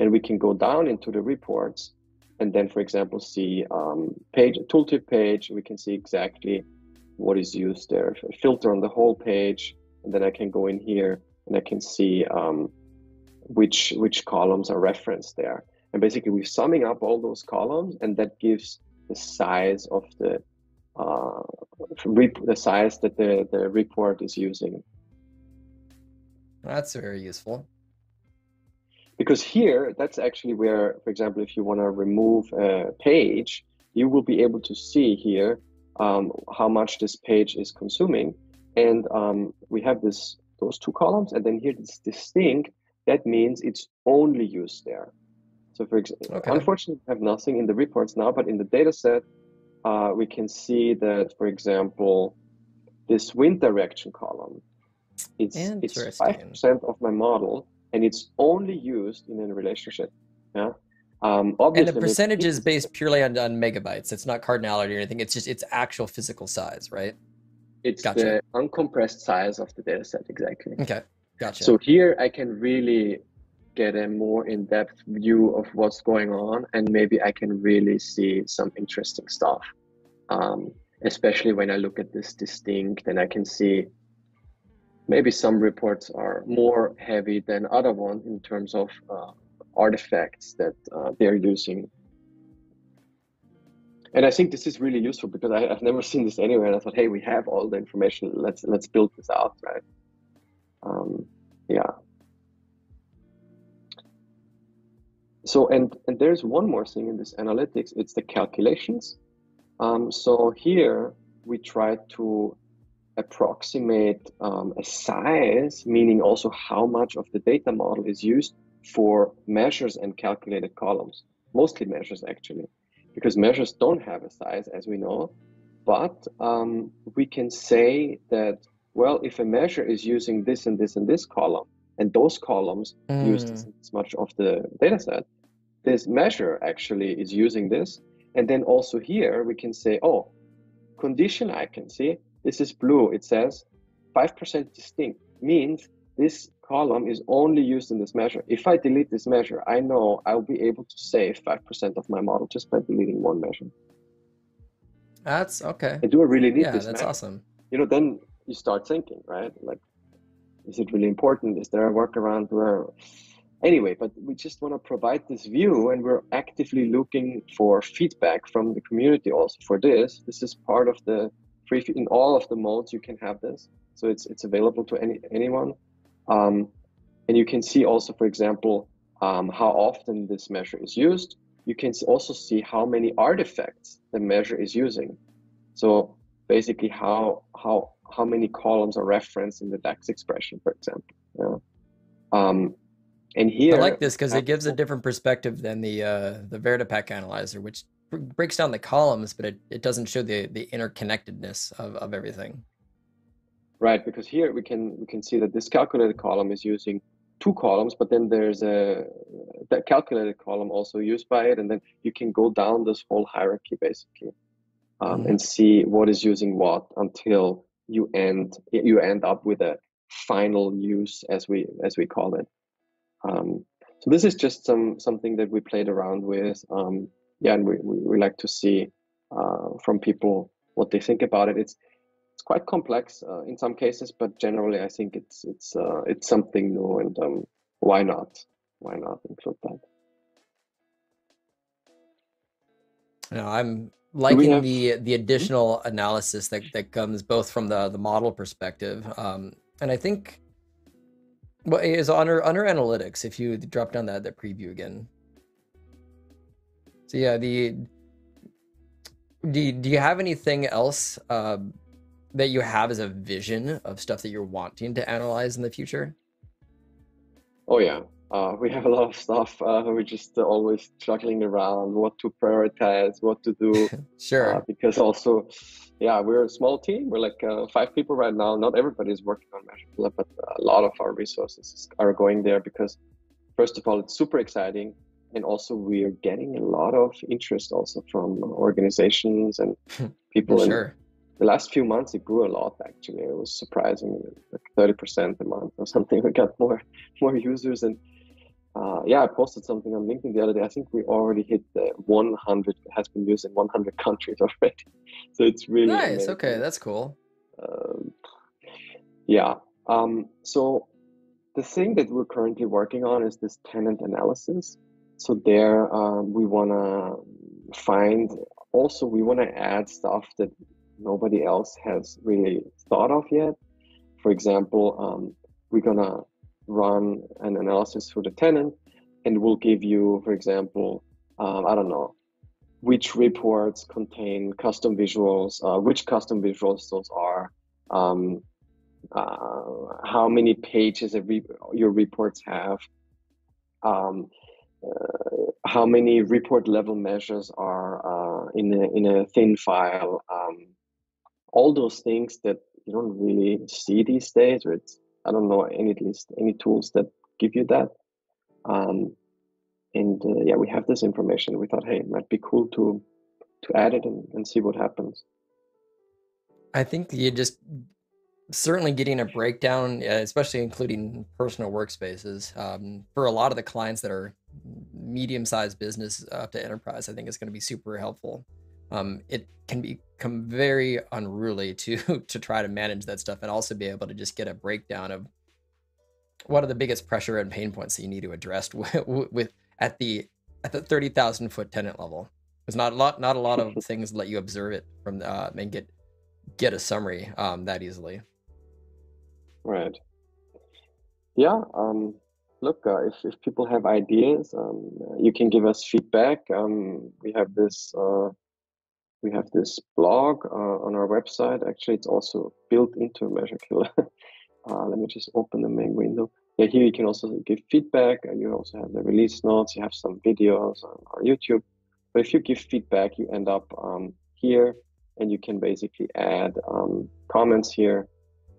And we can go down into the reports and then, for example, see um, page, tooltip page, we can see exactly what is used there, filter on the whole page, and then I can go in here and I can see um, which which columns are referenced there. And basically we're summing up all those columns, and that gives the size of the uh, the size that the, the report is using. That's very useful. Because here, that's actually where, for example, if you want to remove a page, you will be able to see here um, how much this page is consuming. And um, we have this those two columns, and then here it's distinct. That means it's only used there. So for example, okay. unfortunately, we have nothing in the reports now, but in the data set, uh, we can see that, for example, this wind direction column, it's it's five percent of my model, and it's only used in a relationship. Yeah. Um, obviously, and the percentage is based purely on, on megabytes. It's not cardinality or anything. It's just its actual physical size, right? It's gotcha. The uncompressed size of the data set, exactly. Okay, gotcha. So here I can really get a more in-depth view of what's going on, and maybe I can really see some interesting stuff, um, especially when I look at this distinct, and I can see maybe some reports are more heavy than other ones in terms of uh, artifacts that uh, they're using. And I think this is really useful because I, I've never seen this anywhere. And I thought, hey, we have all the information. Let's let's build this out, right? Um, yeah. So and and there's one more thing in this analytics. It's the calculations. Um, so here we try to approximate um, a size, meaning also how much of the data model is used for measures and calculated columns. Mostly measures, actually. Because measures don't have a size, as we know, but um, we can say that, well, if a measure is using this and this and this column, and those columns mm. use this, this much of the data set, this measure actually is using this. And then also here, we can say, oh, condition I can see, this is blue. It says five percent distinct, means this column is only used in this measure. If I delete this measure, I know I'll be able to save five percent of my model just by deleting one measure. That's okay. And do I really need yeah, this? Yeah, that's measure? Awesome. You know, then you start thinking, right? Like, is it really important? Is there a workaround where Anyway, but we just want to provide this view, and we're actively looking for feedback from the community also for this. This is part of the free, in all of the modes you can have this. So it's it's available to any anyone. Um, and you can see also, for example, um, how often this measure is used. You can also see how many artifacts the measure is using. So basically how how how many columns are referenced in the DAX expression, for example. Yeah. Um, And here, I like this because it gives a different perspective than the uh, the Vertipack analyzer, which breaks down the columns, but it, it doesn't show the the interconnectedness of, of everything. Right, because here we can we can see that this calculated column is using two columns, but then there's a that calculated column also used by it, and then you can go down this whole hierarchy basically, um, mm-hmm. and see what is using what until you end you end up with a final use, as we as we call it. Um, so this is just some something that we played around with, um, yeah, and we, we, we like to see uh, from people what they think about it. It's it's quite complex uh, in some cases, but generally I think it's it's uh, it's something new, and um, why not? Why not include that? No, I'm liking have... the the additional analysis that that comes both from the the model perspective, um, and I think. Well, is under under analytics. If you drop down that that preview again, so yeah, the do you, do you have anything else uh, that you have as a vision of stuff that you're wanting to analyze in the future? Oh yeah, uh, we have a lot of stuff. Uh, we're just uh, always struggling around what to prioritize, what to do. Sure. Uh, because also, yeah, we're a small team. We're like uh, five people right now. Not everybody is working on Measure Killer, but a lot of our resources are going there because, first of all, it's super exciting, and also we're getting a lot of interest also from organizations and people. Sure. The last few months, it grew a lot. Actually, it was surprising, like thirty percent a month or something. We got more more users, and uh, yeah, I posted something on LinkedIn the other day. I think we already hit the one hundred, has been used in one hundred countries already. So it's really nice. Amazing. Okay, that's cool. Um, yeah. Um, so the thing that we're currently working on is this tenant analysis. So there, um, we want to find, also we want to add stuff that nobody else has really thought of yet. For example, um, we're going to run an analysis for the tenant, and we'll give you, for example, um, I don't know, which reports contain custom visuals, uh, which custom visuals those are, um, uh, how many pages a re your reports have, um, uh, how many report level measures are uh, in, a, in a thin file, um, all those things that you don't really see these days, or it's, I don't know any at least any tools that give you that. Um, and uh, yeah, we have this information. We thought, hey, it might be cool to to add it and, and see what happens. I think you just certainly getting a breakdown, especially including personal workspaces, um, for a lot of the clients that are medium-sized business up to enterprise, I think it's going to be super helpful. Um, it can become very unruly to to try to manage that stuff, and also be able to just get a breakdown of what are the biggest pressure and pain points that you need to address with, with at the at the thirty thousand foot tenant level. There's not a lot not a lot of things let you observe it from uh, and get get a summary um, that easily. Right. Yeah. Um, look, uh, if if people have ideas, um, you can give us feedback. Um, we have this. Uh, We have this blog uh, on our website. Actually, it's also built into Measure Killer. uh, let me just open the main window. Yeah, here you can also give feedback. And you also have the release notes. You have some videos on our YouTube. But if you give feedback, you end up um, here, and you can basically add um, comments here.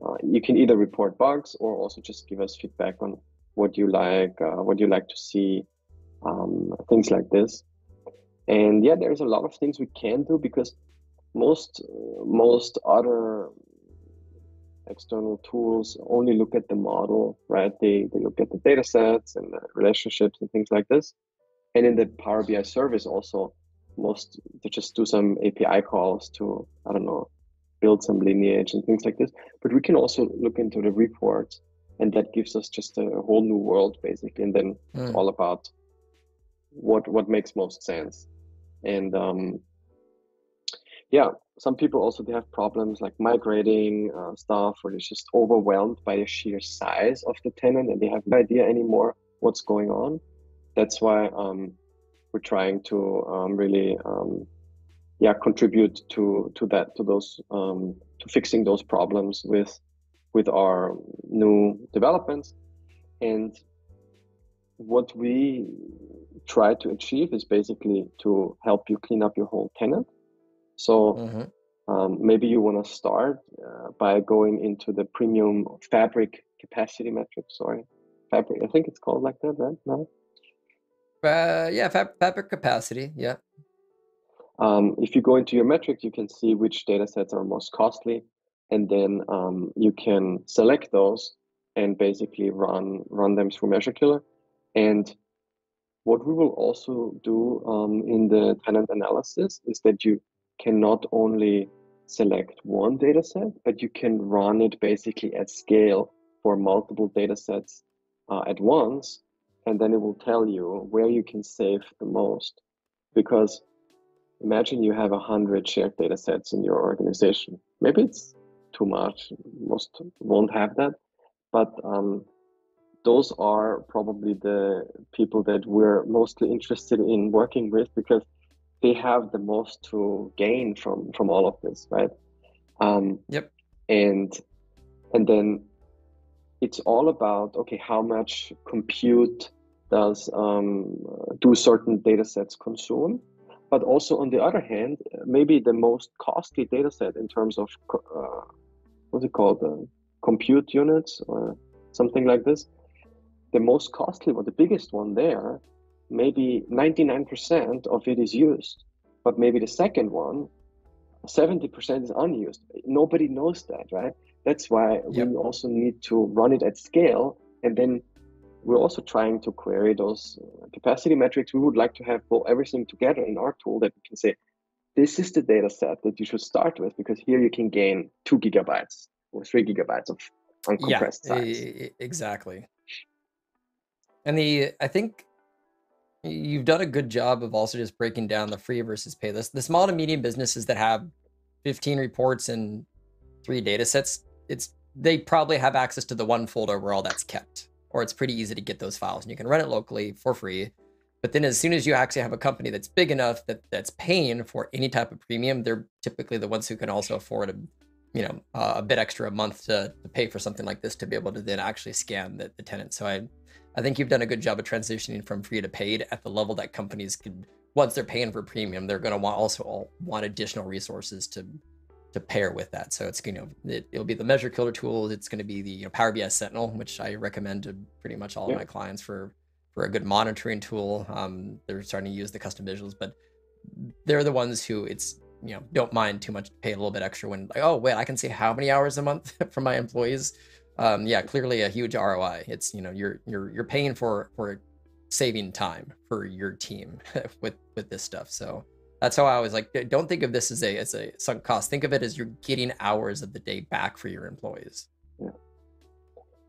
Uh, you can either report bugs or also just give us feedback on what you like, uh, what you like to see, um, things like this. And yeah, there's a lot of things we can do, because most uh, most other external tools only look at the model, right? They, they look at the data sets and the relationships and things like this. And in the Power B I service also, most they just do some A P I calls to, I don't know, build some lineage and things like this. But we can also look into the reports And that gives us just a whole new world, basically. And then mm. it's all about what what makes most sense. And um, yeah, some people also, they have problems like migrating uh, stuff, or they're just overwhelmed by the sheer size of the tenant and they have no idea anymore what's going on. That's why um, we're trying to um, really, um, yeah, contribute to to that, to those, um, to fixing those problems with with our new developments. And what we try to achieve is basically to help you clean up your whole tenant. So mm-hmm. um, maybe you want to start uh, by going into the premium fabric capacity metric. Sorry, fabric. I think it's called like that, right? No. Uh, yeah, fab fabric capacity. Yeah. Um, if you go into your metric, you can see which data sets are most costly, and then um, you can select those and basically run run them through Measure Killer. And what we will also do um, in the tenant analysis is that you can not only select one data set, but you can run it basically at scale for multiple data sets uh, at once. And then it will tell you where you can save the most. Because imagine you have one hundred shared data sets in your organization. Maybe it's too much, most won't have that. But um, those are probably the people that we're mostly interested in working with, because they have the most to gain from, from all of this, right? Um, yep. And and then it's all about, okay, how much compute does um, do certain data sets consume? But also on the other hand, maybe the most costly data set in terms of, uh, what's it called, uh, compute units or something like this, the most costly one, the biggest one there, maybe ninety-nine percent of it is used, but maybe the second one, seventy percent is unused. Nobody knows that, right? That's why yep. we also need to run it at scale. And then we're also trying to query those capacity metrics. We would like to have well, everything together in our tool that we can say, this is the data set that you should start with, because here you can gain two gigabytes or three gigabytes of uncompressed yeah, size. Exactly. And the, I think, you've done a good job of also just breaking down the free versus pay list. The small to medium businesses that have fifteen reports and three data sets, it's, they probably have access to the one folder where all that's kept, or it's pretty easy to get those files and you can run it locally for free. But then as soon as you actually have a company that's big enough that that's paying for any type of premium, they're typically the ones who can also afford a, you know, uh, a bit extra a month to, to pay for something like this, to be able to then actually scan the, the tenant. So I, I think you've done a good job of transitioning from free to paid at the level that companies could, once they're paying for premium, they're going to want also want additional resources to, to pair with that. So it's, you know, it, it'll be the Measure Killer tool. It's going to be the you know, Power B I Sentinel, which I recommend to pretty much all yeah. of my clients for, for a good monitoring tool. Um, they're starting to use the custom visuals, but they're the ones who it's, you know, don't mind too much to pay a little bit extra when like, oh, wait, I can see how many hours a month from my employees. Um, yeah, clearly a huge R O I. It's, you know, you're, you're, you're paying for, for saving time for your team with, with this stuff. So that's how I always like, don't think of this as a, as a sunk cost. Think of it as you're getting hours of the day back for your employees. Yeah,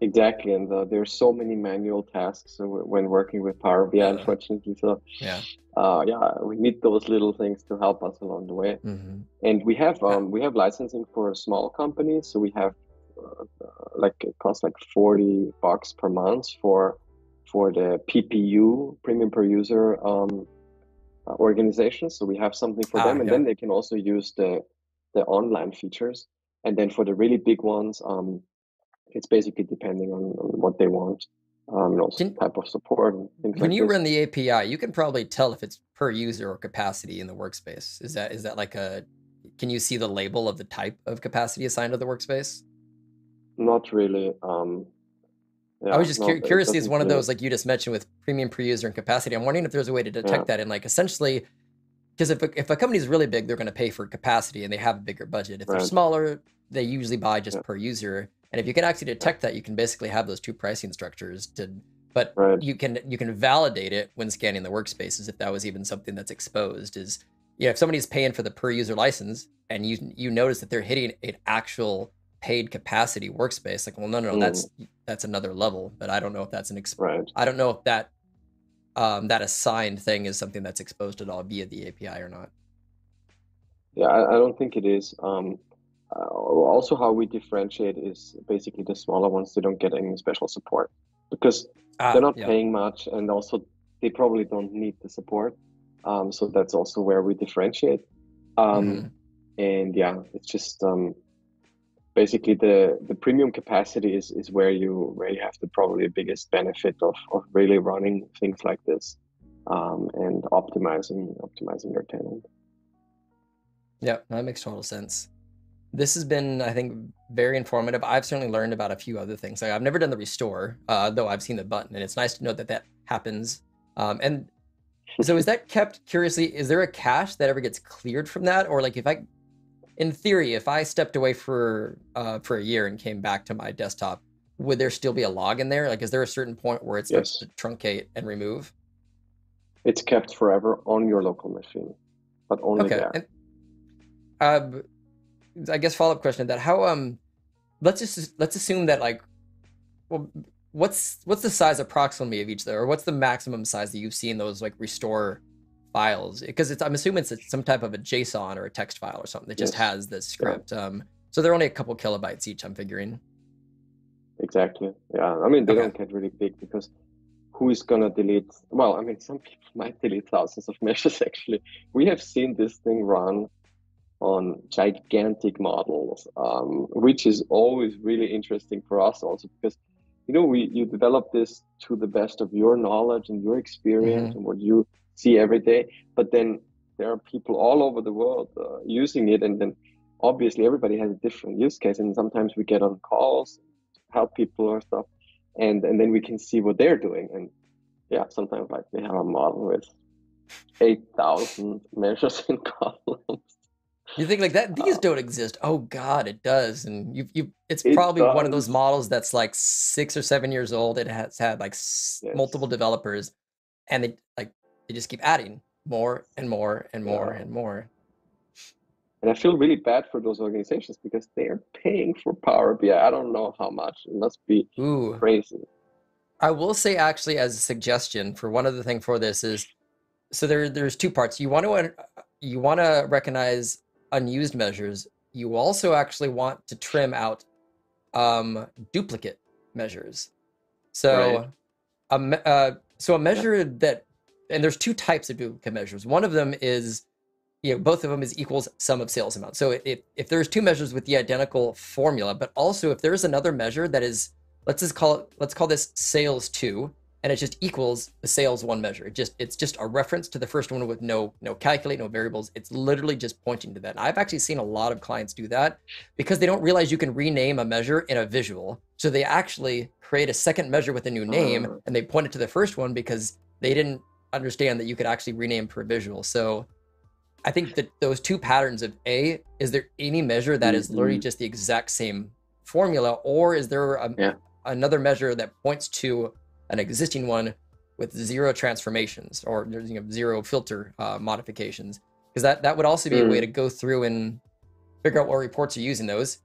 exactly. And uh, there's so many manual tasks when working with Power B I, yeah. unfortunately. So yeah, uh, yeah, we need those little things to help us along the way. Mm-hmm. And we have, um, yeah. we have licensing for small companies. So we have, Uh, like it costs like forty bucks per month for for the P P U, premium per user um, uh, organization. So we have something for ah, them, and yeah. then they can also use the the online features. And then for the really big ones, um, it's basically depending on, on what they want, um, and also can, type of support. And things when like you this. Run the A P I, you can probably tell if it's per user or capacity in the workspace. Is that is that like a? Can you see the label of the type of capacity assigned to the workspace? Not really. Um, yeah, I was just not, curious. Is one of those like you just mentioned with premium per user and capacity? I'm wondering if there's a way to detect yeah. that. And like essentially, because if a, if a company is really big, they're going to pay for capacity and they have a bigger budget. If right. they're smaller, they usually buy just yeah. per user. And if you can actually detect that, you can basically have those two pricing structures. To, but right. you can you can validate it when scanning the workspaces if that was even something that's exposed. Is you know if somebody's paying for the per user license and you you notice that they're hitting an actual paid capacity workspace. Like, well, no, no, no, mm. that's that's another level. But I don't know if that's an exp- right. I don't know if that um, that assigned thing is something that's exposed at all via the A P I or not. Yeah, I, I don't think it is. Um, uh, also, how we differentiate is basically the smaller ones. They don't get any special support because ah, they're not yeah. paying much, and also they probably don't need the support. Um, so that's also where we differentiate. Um, mm-hmm. And yeah, it's just um, basically the, the premium capacity is, is where you where you have the probably biggest benefit of, of really running things like this um, and optimizing optimizing your tenant. Yeah, that makes total sense. This has been, I think, very informative. I've certainly learned about a few other things. Like, I've never done the restore, uh, though I've seen the button, and it's nice to know that that happens. Um, and so is that kept, curiously, is there a cache that ever gets cleared from that? Or like if I, in theory, if I stepped away for uh, for a year and came back to my desktop, would there still be a log in there? Like, is there a certain point where it's yes. supposed to truncate and remove? It's kept forever on your local machine, but only okay. there. And, Uh, I guess follow-up question to that, how um let's just let's assume that, like, well, what's what's the size approximately of each though, or what's the maximum size that you've seen those like restore files? Because it's I'm assuming it's some type of a JSON or a text file or something that just yes. has this script. Yeah. Um so they're only a couple kilobytes each, I'm figuring. Exactly. Yeah. I mean they okay. don't get really big because who is gonna delete well, I mean some people might delete thousands of meshes actually. We have seen this thing run on gigantic models, um, which is always really interesting for us also because, you know, we you develop this to the best of your knowledge and your experience mm-hmm. and what you see every day. But then there are people all over the world uh, using it. And then obviously everybody has a different use case. And sometimes we get on calls, help people or stuff, and, and then we can see what they're doing. And yeah, sometimes like they have a model with eight thousand measures and columns. You think like that these don't exist. Oh God, it does. And you you it's it probably does. One of those models that's like six or seven years old. It has had like yes. multiple developers, and they like they just keep adding more and more and more yeah. and more. And I feel really bad for those organizations because they are paying for Power B I. I don't know how much. It must be Ooh. Crazy. I will say actually as a suggestion for one other thing for this is so there there's two parts. You want to you want to recognize unused measures. You also actually want to trim out um, duplicate measures. So, right. a, uh, so a measure that, and there's two types of duplicate measures. One of them is, you know, both of them is equals sum of sales amount. So if, if there's two measures with the identical formula, but also if there's another measure that is, let's just call it, let's call this sales two, and it just equals the sales one measure. It just it's just a reference to the first one with no no calculate, no variables. It's literally just pointing to that. And I've actually seen a lot of clients do that because they don't realize you can rename a measure in a visual. So they actually create a second measure with a new name uh, and they point it to the first one because they didn't understand that you could actually rename per visual. So I think that those two patterns of A, is there any measure that mm-hmm. is literally just the exact same formula, or is there a, yeah. another measure that points to an existing one with zero transformations or, you know, zero filter uh, modifications, because that, that would also be mm. a way to go through and figure out what reports are using those,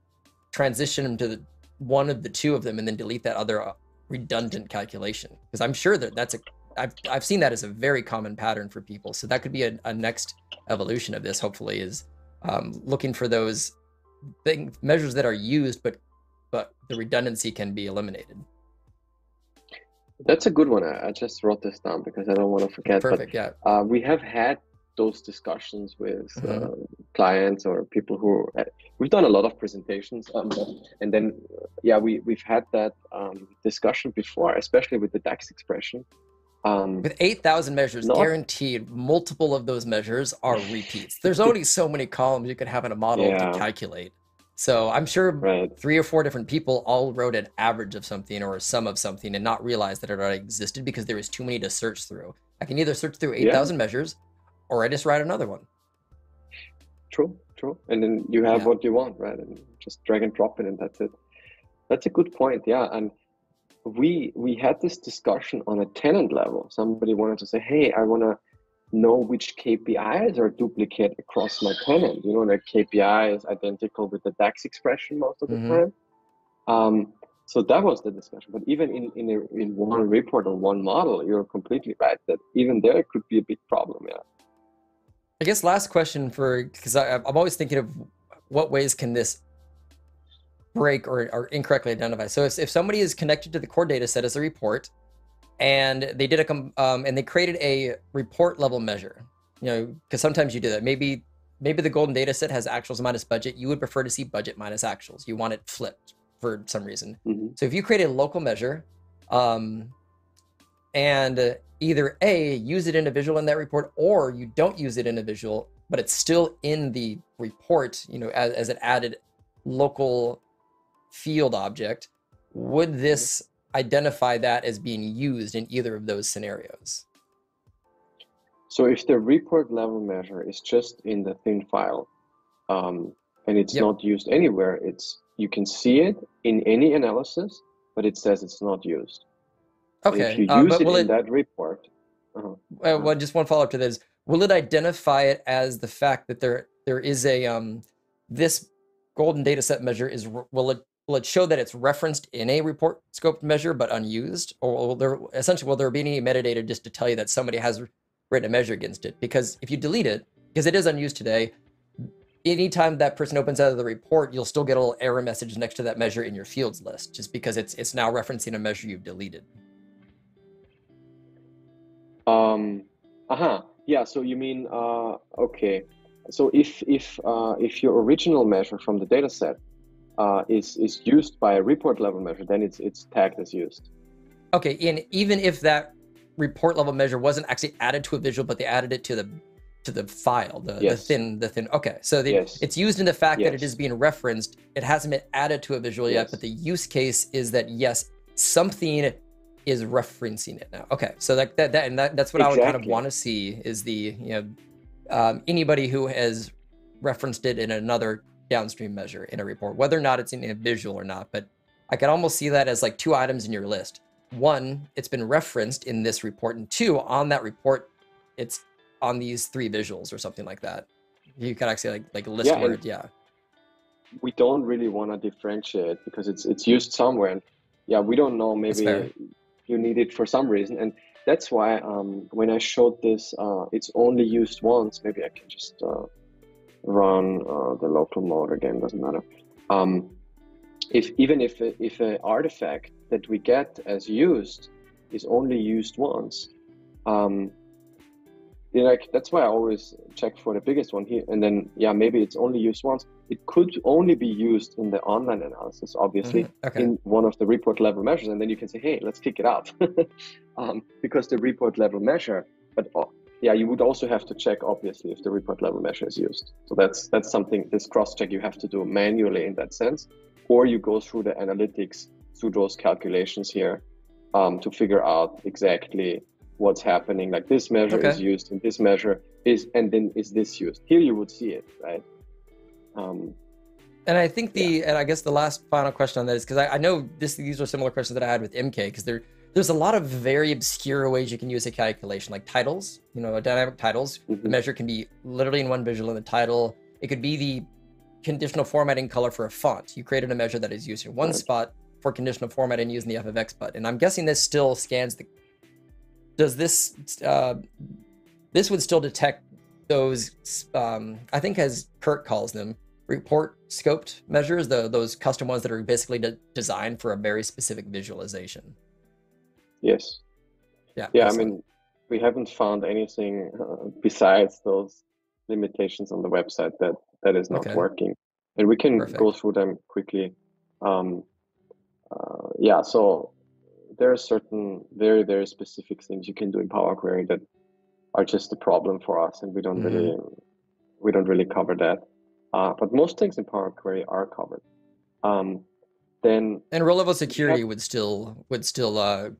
transition them to the, one of the two of them, and then delete that other uh, redundant calculation. Because I'm sure that that's a, I've, I've seen that as a very common pattern for people. So that could be a, a next evolution of this, hopefully, is um, looking for those things, measures that are used, but but the redundancy can be eliminated. That's a good one. I just wrote this down because I don't want to forget. Perfect, but, yeah. Uh, we have had those discussions with mm-hmm. uh, clients or people who uh, we've done a lot of presentations, um, and then uh, yeah, we we've had that um, discussion before, especially with the DAX expression. Um, with eight thousand measures, not... guaranteed, multiple of those measures are repeats. There's only so many columns you can have in a model yeah. to calculate. So I'm sure right. three or four different people all wrote an average of something or a sum of something and not realized that it already existed because there was too many to search through. I can either search through eight thousand yeah. measures or I just write another one. True, true. And then you have yeah. what you want, right? And just drag and drop it and that's it. That's a good point, yeah. And we we had this discussion on a tenant level. Somebody wanted to say, hey, I want to know which K P Is are duplicate across my tenant. You know, the K P I is identical with the DAX expression most of the mm-hmm. time. Um, so that was the discussion. But even in in, a, in one report or one model, you're completely right that even there could be a big problem. Yeah. I guess last question for, because I'm always thinking of what ways can this break or, or incorrectly identify. So if, if somebody is connected to the core data set as a report, and they did a um, and they created a report level measure, you know, because sometimes you do that. Maybe maybe the golden data set has actuals minus budget. You would prefer to see budget minus actuals. You want it flipped for some reason. Mm-hmm. So if you create a local measure, um, and either A, use it in a visual in that report, or you don't use it in a visual, but it's still in the report, you know, as, as an added local field object, would this identify that as being used in either of those scenarios? So if the report level measure is just in the thin file, um, and it's yep. not used anywhere, it's you can see it in any analysis, but it says it's not used. Okay. And if you use uh, but it will in it, that report. Uh-huh. Uh, well, just one follow up to that is, will it identify it as the fact that there there is a um this golden data set measure is will it Will it show that it's referenced in a report scoped measure but unused? Or will there, essentially, will there be any metadata just to tell you that somebody has written a measure against it? Because if you delete it, because it is unused today, anytime that person opens out of the report, you'll still get a little error message next to that measure in your fields list, just because it's it's now referencing a measure you've deleted. Um, uh-huh. Yeah, so you mean, uh, okay. So if, if, uh, if your original measure from the data set Uh, is is used by a report level measure, then it's it's tagged as used. Okay, and even if that report level measure wasn't actually added to a visual, but they added it to the to the file, the, yes. the thin the thin. Okay, so the, yes. it's used in the fact yes. that it is being referenced. It hasn't been added to a visual yes. yet, but the use case is that yes, something is referencing it now. Okay, so that that, that and that, that's what exactly. I would kind of want to see is the you know um, anybody who has referenced it in another downstream measure in a report, whether or not it's in a visual or not. But I could almost see that as like two items in your list. One, it's been referenced in this report, and two, on that report, it's on these three visuals or something like that. You could actually like like list yeah, word, yeah. We don't really want to differentiate because it's it's used somewhere, and yeah, we don't know. Maybe you need it for some reason, and that's why um, when I showed this, uh, it's only used once. Maybe I can just. Uh, run uh, the local mode again, doesn't matter. Um, if even if if an artifact that we get as used is only used once, um, you know, like that's why I always check for the biggest one here. And then yeah, maybe it's only used once. It could only be used in the online analysis, obviously, mm-hmm. okay. in one of the report level measures, and then you can say, hey, let's kick it out, um, because the report level measure, but. Oh, yeah, you would also have to check, obviously, if the report level measure is used. So that's that's something, this cross-check you have to do manually in that sense, or you go through the analytics, through those calculations here um, to figure out exactly what's happening. Like this measure okay. is used in this measure, is and then is this used? Here you would see it, right? Um, and I think the, yeah. and I guess the last final question on that is, because I, I know this, these are similar questions that I had with M K, because they're, there's a lot of very obscure ways you can use a calculation, like titles, you know, dynamic titles. Mm-hmm. The measure can be literally in one visual in the title. It could be the conditional formatting color for a font. You created a measure that is used in one right. spot for conditional format and using the F of X button. And I'm guessing this still scans the, does this, uh, this would still detect those, um, I think as Kurt calls them, report scoped measures, the, those custom ones that are basically de- designed for a very specific visualization. Yes. Yeah. Yeah. I mean, we haven't found anything uh, besides those limitations on the website that that is not okay. working, and we can Perfect. go through them quickly. Um, uh, yeah. So there are certain very very specific things you can do in Power Query that are just a problem for us, and we don't mm-hmm. really we don't really cover that. Uh, but most things in Power Query are covered. Um, then and row level security yeah. would still would still. Uh,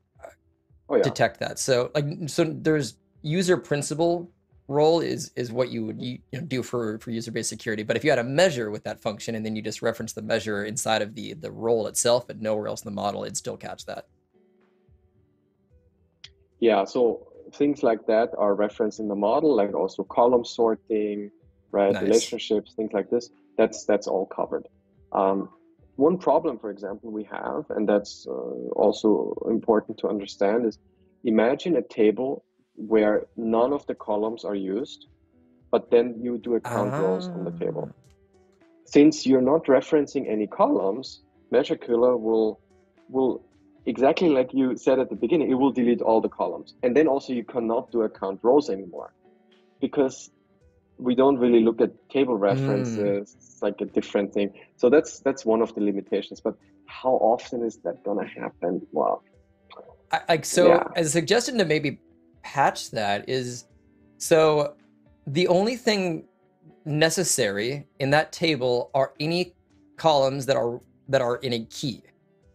Oh, yeah. detect that. So like, so there's user principal role is, is what you would you know, do for, for user-based security. But if you had a measure with that function and then you just reference the measure inside of the, the role itself, but nowhere else in the model, it'd still catch that. Yeah. So things like that are referenced in the model, like also column sorting, right? Nice. Relationships, things like this. That's that's all covered. Um, one problem, for example, we have, and that's uh, also important to understand, is imagine a table where none of the columns are used, but then you do account ah. rows on the table. Since you're not referencing any columns, Measure Killer will will exactly like you said at the beginning, it will delete all the columns. And then also you cannot do account rows anymore, because we don't really look at table references. Mm. It's like a different thing. So that's that's one of the limitations. But how often is that gonna happen? Wow. I, like so yeah. as a suggestion to maybe patch that is, so the only thing necessary in that table are any columns that are that are in a key,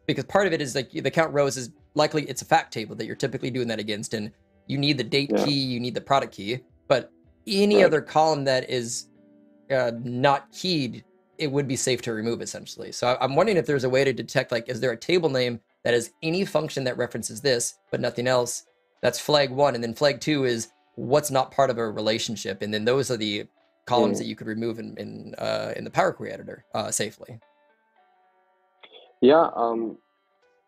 because part of it is like the count rows is likely it's a fact table that you're typically doing that against, and you need the date yeah. key, you need the product key, but any right. other column that is uh, not keyed, it would be safe to remove essentially. So I'm wondering if there's a way to detect, like, is there a table name that is any function that references this but nothing else? That's flag one, and then flag two is what's not part of a relationship, and then those are the columns mm. that you could remove in in, uh, in the Power Query editor uh, safely. Yeah. Um,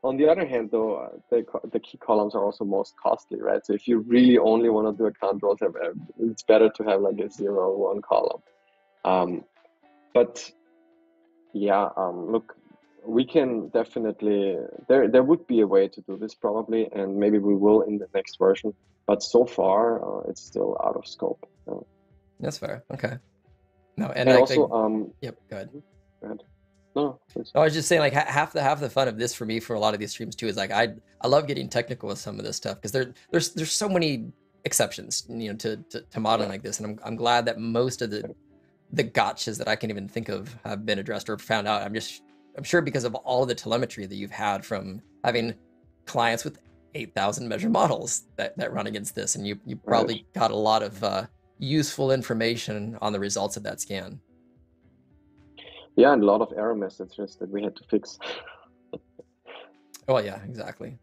on the other hand, though, the the key columns are also most costly, right? So if you really only want to do account rows, it's better to have like a zero or one column. Um, but yeah, um, look, we can definitely there there would be a way to do this probably, and maybe we will in the next version. But so far, uh, it's still out of scope. So. That's fair. Okay. No, and, and I, also, I, um, yep. Go ahead. Go ahead. No, I was just saying, like, half the half the fun of this for me for a lot of these streams too is like I I love getting technical with some of this stuff, because there there's there's so many exceptions, you know, to to, to modeling yeah. like this, and I'm I'm glad that most of the the gotchas that I can even think of have been addressed or found out. I'm just I'm sure because of all the telemetry that you've had from having clients with eight thousand measure models that that run against this, and you you probably right. got a lot of uh, useful information on the results of that scan. Yeah, and a lot of error messages that we had to fix. Oh, yeah, exactly.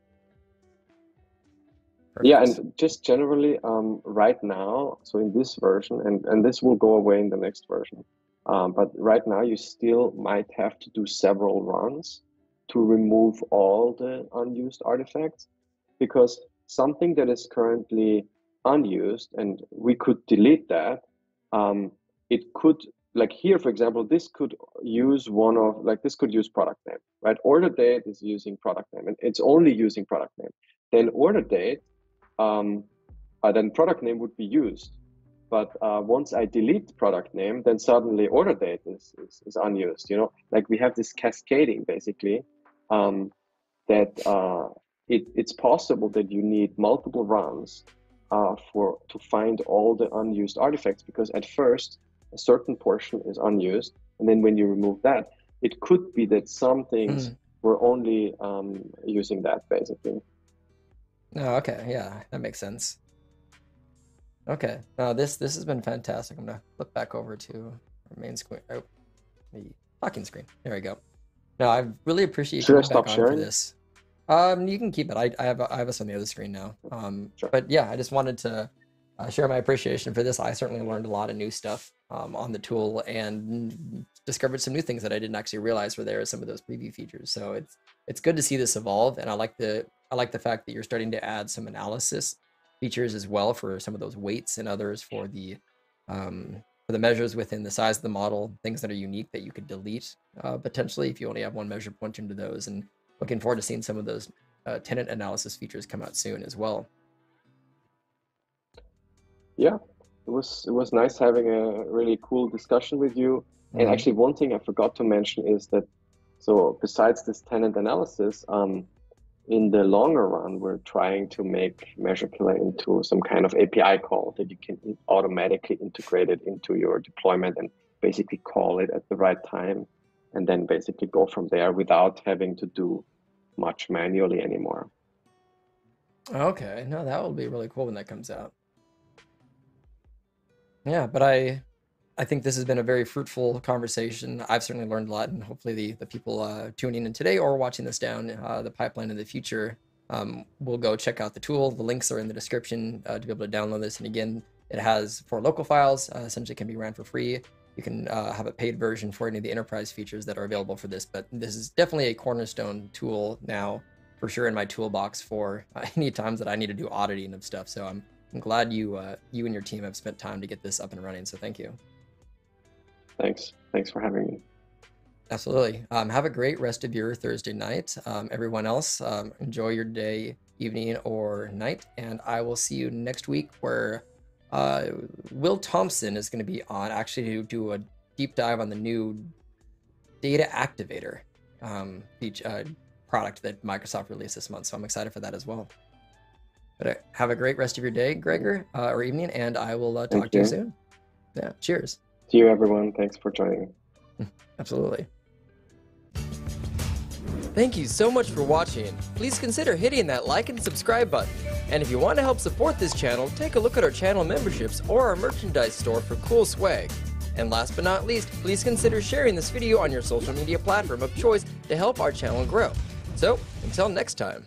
Perfect. Yeah, and just generally um, right now, so in this version, and, and this will go away in the next version, um, but right now you still might have to do several runs to remove all the unused artifacts, because something that is currently unused, and we could delete that, um, it could... Like here, for example, this could use one of, like this could use product name, right? Order date is using product name, and it's only using product name. Then order date, um, uh, then product name would be used. But uh, once I delete product name, then suddenly order date is, is, is unused, you know? Like we have this cascading basically, um, that uh, it, it's possible that you need multiple runs uh, for to find all the unused artifacts, because at first, a certain portion is unused, and then when you remove that, it could be that some things mm. were only um, using that basically. Oh, okay, yeah, that makes sense. Okay, uh, this this has been fantastic. I'm gonna flip back over to our main screen, oh, the locking screen. There we go. No, I really appreciate you coming back on for this. Um, you can keep it. I I have I have us on the other screen now. Um, sure. But yeah, I just wanted to Uh, share my appreciation for this. I certainly learned a lot of new stuff um, on the tool, and discovered some new things that I didn't actually realize were there as some of those preview features. So it's it's good to see this evolve, and I like the I like the fact that you're starting to add some analysis features as well for some of those weights and others for the um, for the measures within the size of the model, things that are unique that you could delete uh, potentially if you only have one measure pointing to those. And looking forward to seeing some of those uh, tenant analysis features come out soon as well. Yeah, it was it was nice having a really cool discussion with you. Mm-hmm. And actually, one thing I forgot to mention is that, so besides this tenant analysis, um, in the longer run, we're trying to make Measure Killer into some kind of A P I call that you can automatically integrate it into your deployment and basically call it at the right time, and then basically go from there without having to do much manually anymore. Okay, no, that will be really cool when that comes out. Yeah, but I I think this has been a very fruitful conversation. I've certainly learned a lot, and hopefully the, the people uh, tuning in today or watching this down uh, the pipeline in the future um, we'll go check out the tool. The links are in the description uh, to be able to download this. And again, it has four local files, uh, essentially can be ran for free. You can uh, have a paid version for any of the enterprise features that are available for this, but this is definitely a cornerstone tool now for sure in my toolbox for uh, any times that I need to do auditing of stuff. So I'm, I'm glad you, uh, you and your team have spent time to get this up and running. So thank you. Thanks. Thanks for having me. Absolutely. Um, have a great rest of your Thursday night. Um, everyone else, um, enjoy your day, evening, or night. And I will see you next week where uh, Will Thompson is going to be on actually to do a deep dive on the new Data Activator um, each, uh, product that Microsoft released this month. So I'm excited for that as well. But uh, have a great rest of your day, Gregor, uh, or evening, and I will uh, talk Thank to you. you soon. Yeah. Cheers. To you, everyone. Thanks for joining. Absolutely. Thank you so much for watching. Please consider hitting that like and subscribe button. And if you want to help support this channel, take a look at our channel memberships or our merchandise store for cool swag. And last but not least, please consider sharing this video on your social media platform of choice to help our channel grow. So, until next time.